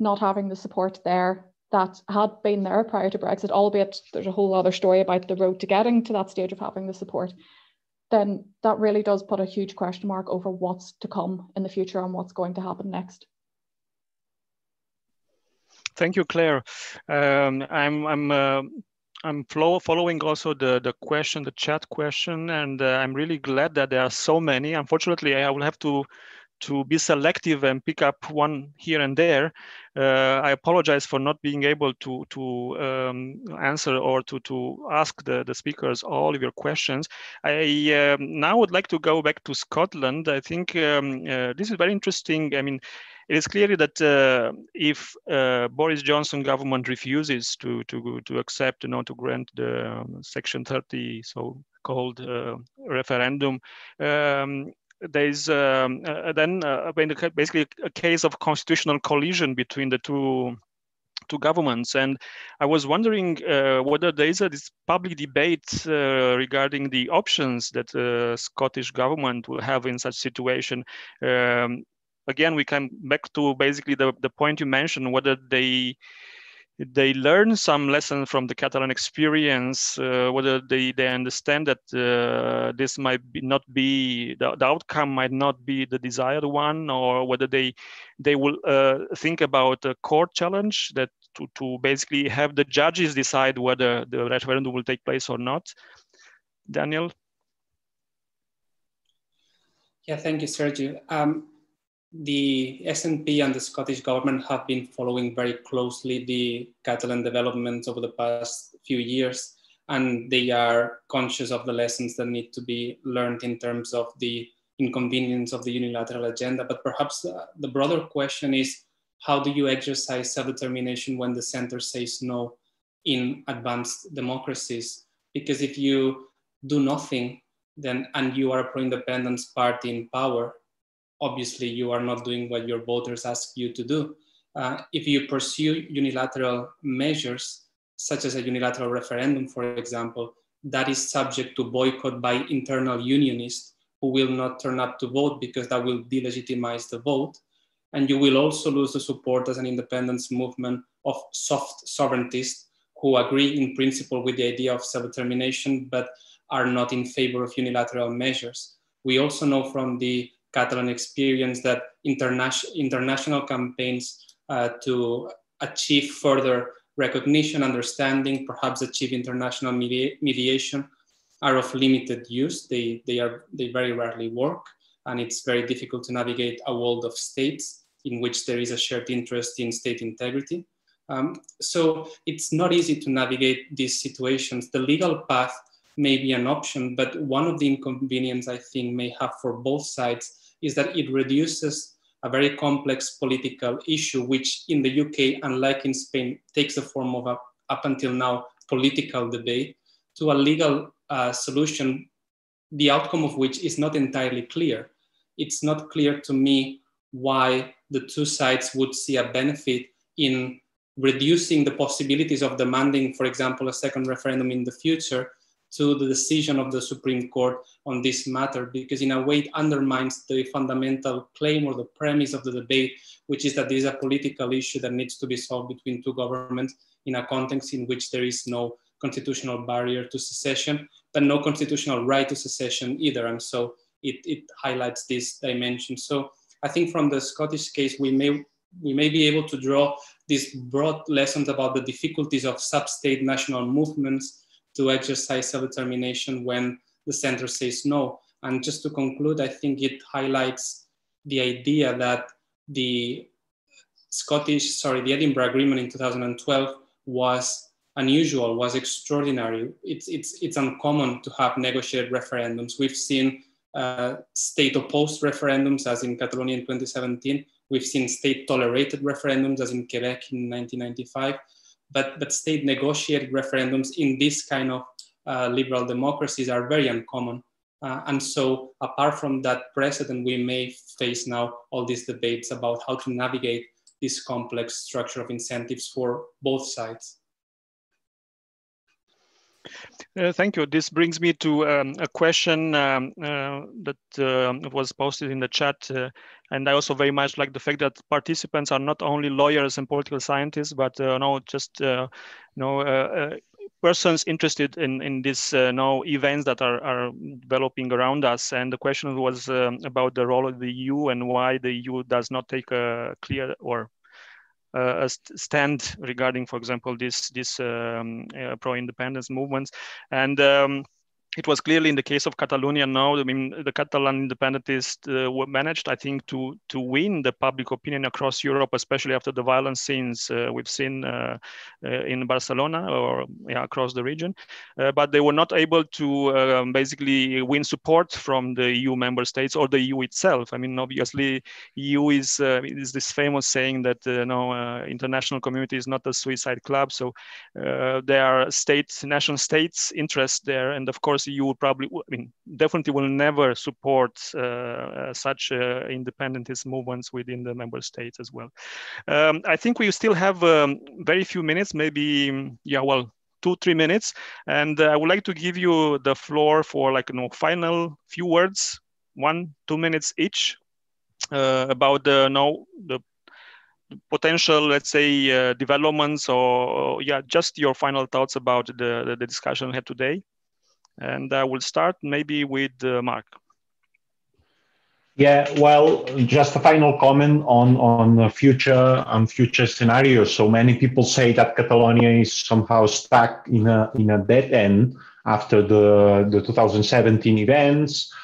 not having the support there that had been there prior to Brexit, albeit there's a whole other story about the road to getting to that stage of having the support, then that really does put a huge question mark over what's to come in the future and what's going to happen next. Thank you, Claire. Um, I'm... I'm uh... I'm following also the, the question, the chat question, and uh, I'm really glad that there are so many. Unfortunately, I will have to, to be selective and pick up one here and there. Uh, I apologize for not being able to, to um, answer or to, to ask the, the speakers all of your questions. I um, now would like to go back to Scotland. I think um, uh, this is very interesting. I mean, it is clear that uh, if uh, Boris Johnson government refuses to to to accept, you know, to grant the um, Section thirty so-called uh, referendum, um, there is um, uh, then uh, basically a case of constitutional collision between the two. Two governments, and I was wondering uh, whether there is a this public debate uh, regarding the options that the uh, Scottish government will have in such situation. Um, Again, we come back to basically the, the point you mentioned, whether they they learn some lesson from the Catalan experience, uh, whether they, they understand that uh, this might be not be, the, the outcome might not be the desired one, or whether they they will uh, think about a court challenge that to, to basically have the judges decide whether the referendum will take place or not. Daniel? Yeah, thank you, Sergiu. Um, The S N P and the Scottish government have been following very closely the Catalan developments over the past few years, and they are conscious of the lessons that need to be learned in terms of the inconvenience of the unilateral agenda. But perhaps uh, the broader question is, how do you exercise self-determination when the center says no in advanced democracies? Because if you do nothing, then and you are a pro-independence party in power, obviously you are not doing what your voters ask you to do. Uh, if you pursue unilateral measures, such as a unilateral referendum, for example, that is subject to boycott by internal unionists who will not turn up to vote because that will delegitimize the vote. And you will also lose the support as an independence movement of soft sovereigntists who agree in principle with the idea of self-determination, but are not in favor of unilateral measures. We also know from the Catalan experience that interna- international campaigns uh, to achieve further recognition, understanding, perhaps achieve international media- mediation are of limited use. They, they, are, they very rarely work, and it's very difficult to navigate a world of states in which there is a shared interest in state integrity. Um, so it's not easy to navigate these situations. The legal path may be an option, but one of the inconveniences I think may have for both sides is that it reduces a very complex political issue, which in the U K, unlike in Spain, takes the form of a, up until now, political debate, to a legal uh, solution, the outcome of which is not entirely clear. It's not clear to me why the two sides would see a benefit in reducing the possibilities of demanding, for example, a second referendum in the future to the decision of the Supreme Court on this matter, because in a way it undermines the fundamental claim or the premise of the debate, which is that there is a political issue that needs to be solved between two governments in a context in which there is no constitutional barrier to secession, but no constitutional right to secession either. And so it, it highlights this dimension. So I think from the Scottish case, we may we may be able to draw these broad lessons about the difficulties of sub-state national movements to exercise self-determination when the center says no. And just to conclude, I think it highlights the idea that the Scottish, sorry, the Edinburgh Agreement in two thousand twelve was unusual, was extraordinary. It's, it's, it's uncommon to have negotiated referendums. We've seen uh, state-opposed referendums, as in Catalonia in twenty seventeen. We've seen state-tolerated referendums, as in Quebec in nineteen ninety-five. But, but state-negotiated referendums in this kind of uh, liberal democracies are very uncommon. Uh, and so apart from that precedent, we may face now all these debates about how to navigate this complex structure of incentives for both sides. Uh, thank you. This brings me to um, a question um, uh, that uh, was posted in the chat. Uh, and I also very much like the fact that participants are not only lawyers and political scientists, but uh, no, just uh, no, uh, uh, persons interested in, in these uh, no, events that are, are developing around us. And the question was um, about the role of the E U and why the E U does not take a clear or Uh, a st stand regarding, for example, this, this um, uh, pro-independence movements. And um, it was clearly in the case of Catalonia now, I mean, the Catalan independentists uh, were managed, I think, to, to win the public opinion across Europe, especially after the violent scenes uh, we've seen uh, uh, in Barcelona or yeah, across the region. Uh, but they were not able to uh, basically win support from the E U member states or the E U itself. I mean, obviously, E U is, uh, is this famous saying that uh, you know, uh, international community is not a suicide club. So uh, there are states, national states' interests there. And of course, you would probably, I mean, definitely will never support uh, such uh, independentist movements within the member states as well. Um, I think we still have um, very few minutes, maybe, yeah, well, two, three minutes. And uh, I would like to give you the floor for like, you know, final few words, one, two minutes each uh, about the, no, the potential, let's say, uh, developments or, yeah, just your final thoughts about the, the discussion we had today. And I will start maybe with uh, Marc. Yeah, well, just a final comment on on future and future scenarios. So many people say that Catalonia is somehow stuck in a in a dead end after the the two thousand seventeen events.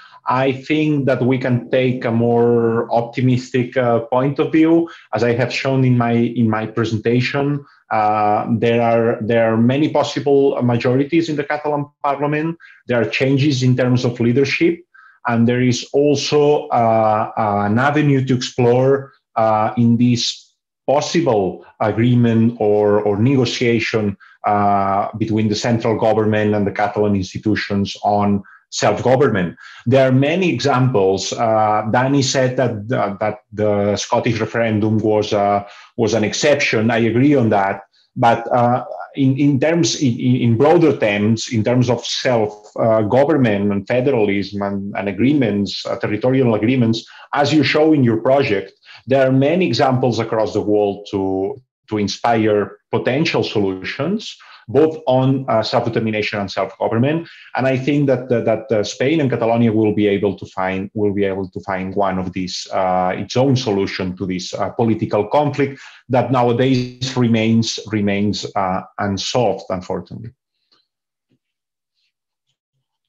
I think that we can take a more optimistic uh, point of view, as I have shown in my in my presentation. Uh, there are there are many possible majorities in the Catalan Parliament. There are changes in terms of leadership, and there is also uh, an avenue to explore uh, in this possible agreement or or negotiation uh, between the central government and the Catalan institutions on self-government. There are many examples. Uh, Danny said that uh, that the Scottish referendum was uh, was an exception. I agree on that. But uh, in in terms in, in broader terms, in terms of self-government uh, and federalism and, and agreements, uh, territorial agreements, as you show in your project, there are many examples across the world to to inspire potential solutions, both on uh, self-determination and self-government. And I think that that, that uh, Spain and Catalonia will be able to find will be able to find one of these uh, its own solution to this uh, political conflict that nowadays remains remains uh, unsolved, unfortunately.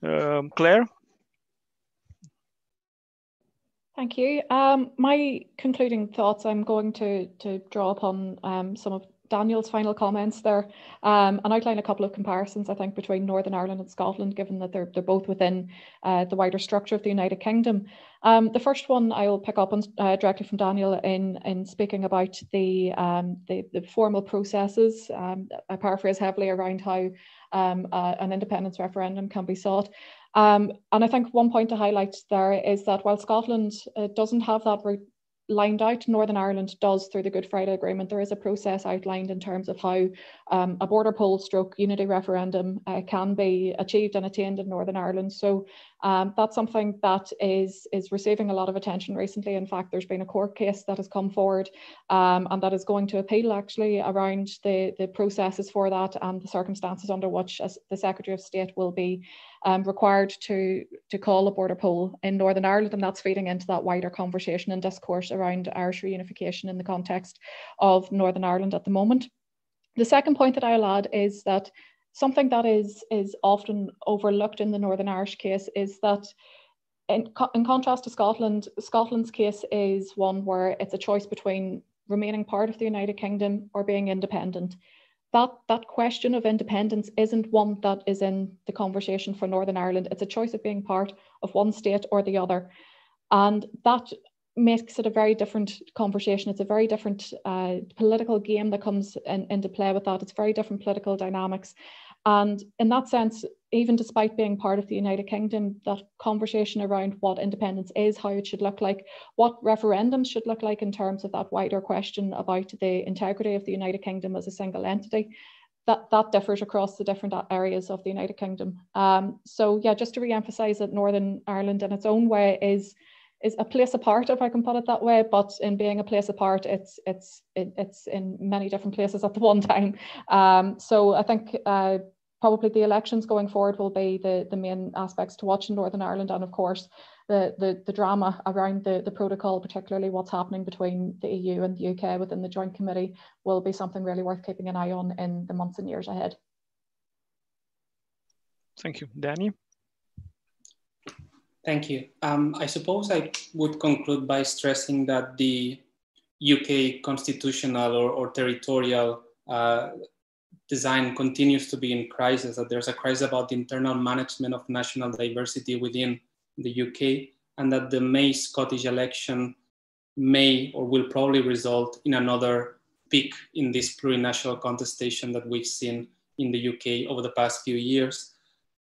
Um, Claire. Thank you. Um, my concluding thoughts, I'm going to, to draw upon um, some of Daniel's final comments there um, and outline a couple of comparisons, I think, between Northern Ireland and Scotland, given that they're, they're both within uh, the wider structure of the United Kingdom. Um, the first one I'll pick up on uh, directly from Daniel in, in speaking about the, um, the, the formal processes. Um, I paraphrase heavily around how um, uh, an independence referendum can be sought. Um, and I think one point to highlight there is that while Scotland uh, doesn't have that route lined out, Northern Ireland does through the Good Friday Agreement. There is a process outlined in terms of how um, a border poll stroke unity referendum uh, can be achieved and attained in Northern Ireland. So um, that's something that is, is receiving a lot of attention recently. In fact, there's been a court case that has come forward um, and that is going to appeal actually around the, the processes for that and the circumstances under which the Secretary of State will be Um, required to, to call a border poll in Northern Ireland, and that's feeding into that wider conversation and discourse around Irish reunification in the context of Northern Ireland at the moment. The second point that I'll add is that something that is, is often overlooked in the Northern Irish case is that in, co in contrast to Scotland, Scotland's case is one where it's a choice between remaining part of the United Kingdom or being independent. That, that question of independence isn't one that is in the conversation for Northern Ireland. It's a choice of being part of one state or the other. And that makes it a very different conversation. It's a very different uh, political game that comes in, into play with that. It's very different political dynamics. And in that sense, even despite being part of the United Kingdom, that conversation around what independence is, how it should look like, what referendums should look like in terms of that wider question about the integrity of the United Kingdom as a single entity, that, that differs across the different areas of the United Kingdom. Um, so yeah, just to re-emphasise that Northern Ireland in its own way is is a place apart, if I can put it that way, but in being a place apart, it's it's it's in many different places at the one time. Um, so I think uh, probably the elections going forward will be the, the main aspects to watch in Northern Ireland, and of course the, the, the drama around the, the protocol, particularly what's happening between the E U and the U K within the Joint Committee, will be something really worth keeping an eye on in the months and years ahead. Thank you. Danny? Thank you. Um, I suppose I would conclude by stressing that the U K constitutional or, or territorial uh, design continues to be in crisis, that there's a crisis about the internal management of national diversity within the U K, and that the May Scottish election may or will probably result in another peak in this plurinational contestation that we've seen in the U K over the past few years.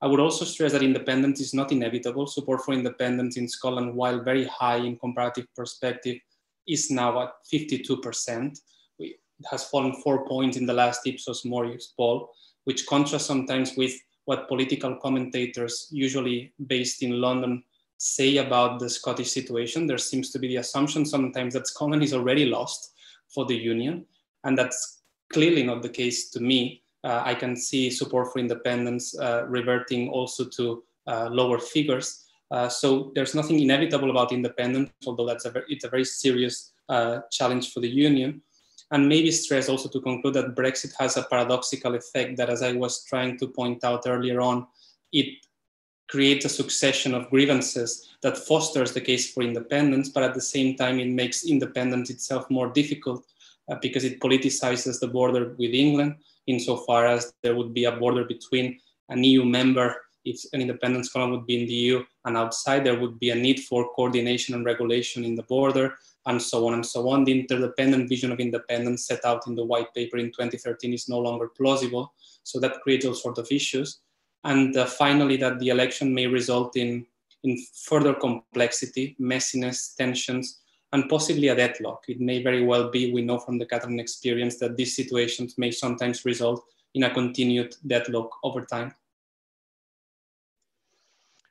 I would also stress that independence is not inevitable. Support for independence in Scotland, while very high in comparative perspective, is now at fifty-two percent. It has fallen four points in the last Ipsos Morius poll, which contrasts sometimes with what political commentators, usually based in London, say about the Scottish situation. There seems to be the assumption sometimes that Scotland is already lost for the Union, and that's clearly not the case to me. Uh, I can see support for independence uh, reverting also to uh, lower figures. Uh, so there's nothing inevitable about independence, although that's a very, it's a very serious uh, challenge for the Union. And maybe stress also to conclude that Brexit has a paradoxical effect that, as I was trying to point out earlier on, it creates a succession of grievances that fosters the case for independence, but at the same time, it makes independence itself more difficult uh, because it politicizes the border with England, insofar as there would be a border between an E U member, if an independent Scotland would be in the E U, and outside, there would be a need for coordination and regulation in the border, and so on and so on. The interdependent vision of independence set out in the white paper in twenty thirteen is no longer plausible. So that creates all sorts of issues. and uh, finally that the election may result in, in further complexity, messiness, tensions, and possibly a deadlock. It may very well be, we know from the Catalan experience, that these situations may sometimes result in a continued deadlock over time.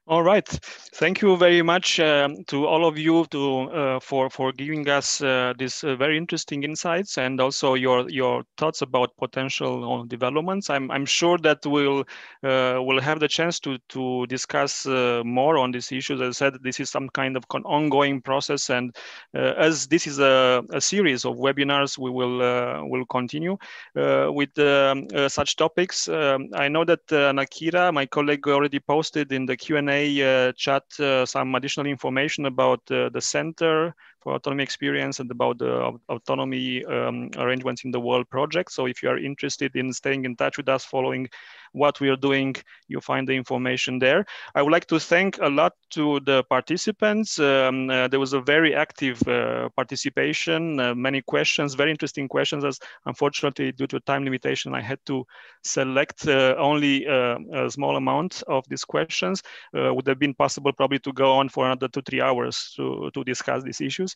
All right. Thank you very much um, to all of you to, uh, for, for giving us uh, these uh, very interesting insights and also your, your thoughts about potential developments. I'm, I'm sure that we'll, uh, we'll have the chance to, to discuss uh, more on these issues. As I said, this is some kind of con ongoing process. And uh, as this is a, a series of webinars, we will uh, will continue uh, with um, uh, such topics. Um, I know that uh, Anakira, my colleague, already posted in the Q and A Uh, chat uh, some additional information about uh, the Center for Autonomy Experience and about the Autonomy um, Arrangements in the World project. So if you are interested in staying in touch with us, following what we are doing, you find the information there. I would like to thank a lot to the participants. Um, uh, there was a very active uh, participation, uh, many questions, very interesting questions. As unfortunately, due to time limitation, I had to select uh, only uh, a small amount of these questions. Uh, would have been possible probably to go on for another two, three hours to, to discuss these issues.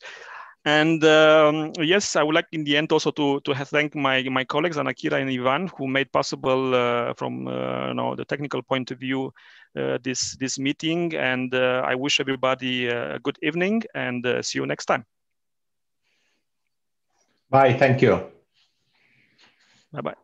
And um, yes, I would like in the end also to, to thank my, my colleagues, Anakira and Ivan, who made possible uh, from uh, you know, the technical point of view uh, this, this meeting. And uh, I wish everybody a good evening and uh, see you next time. Bye, thank you. Bye-bye.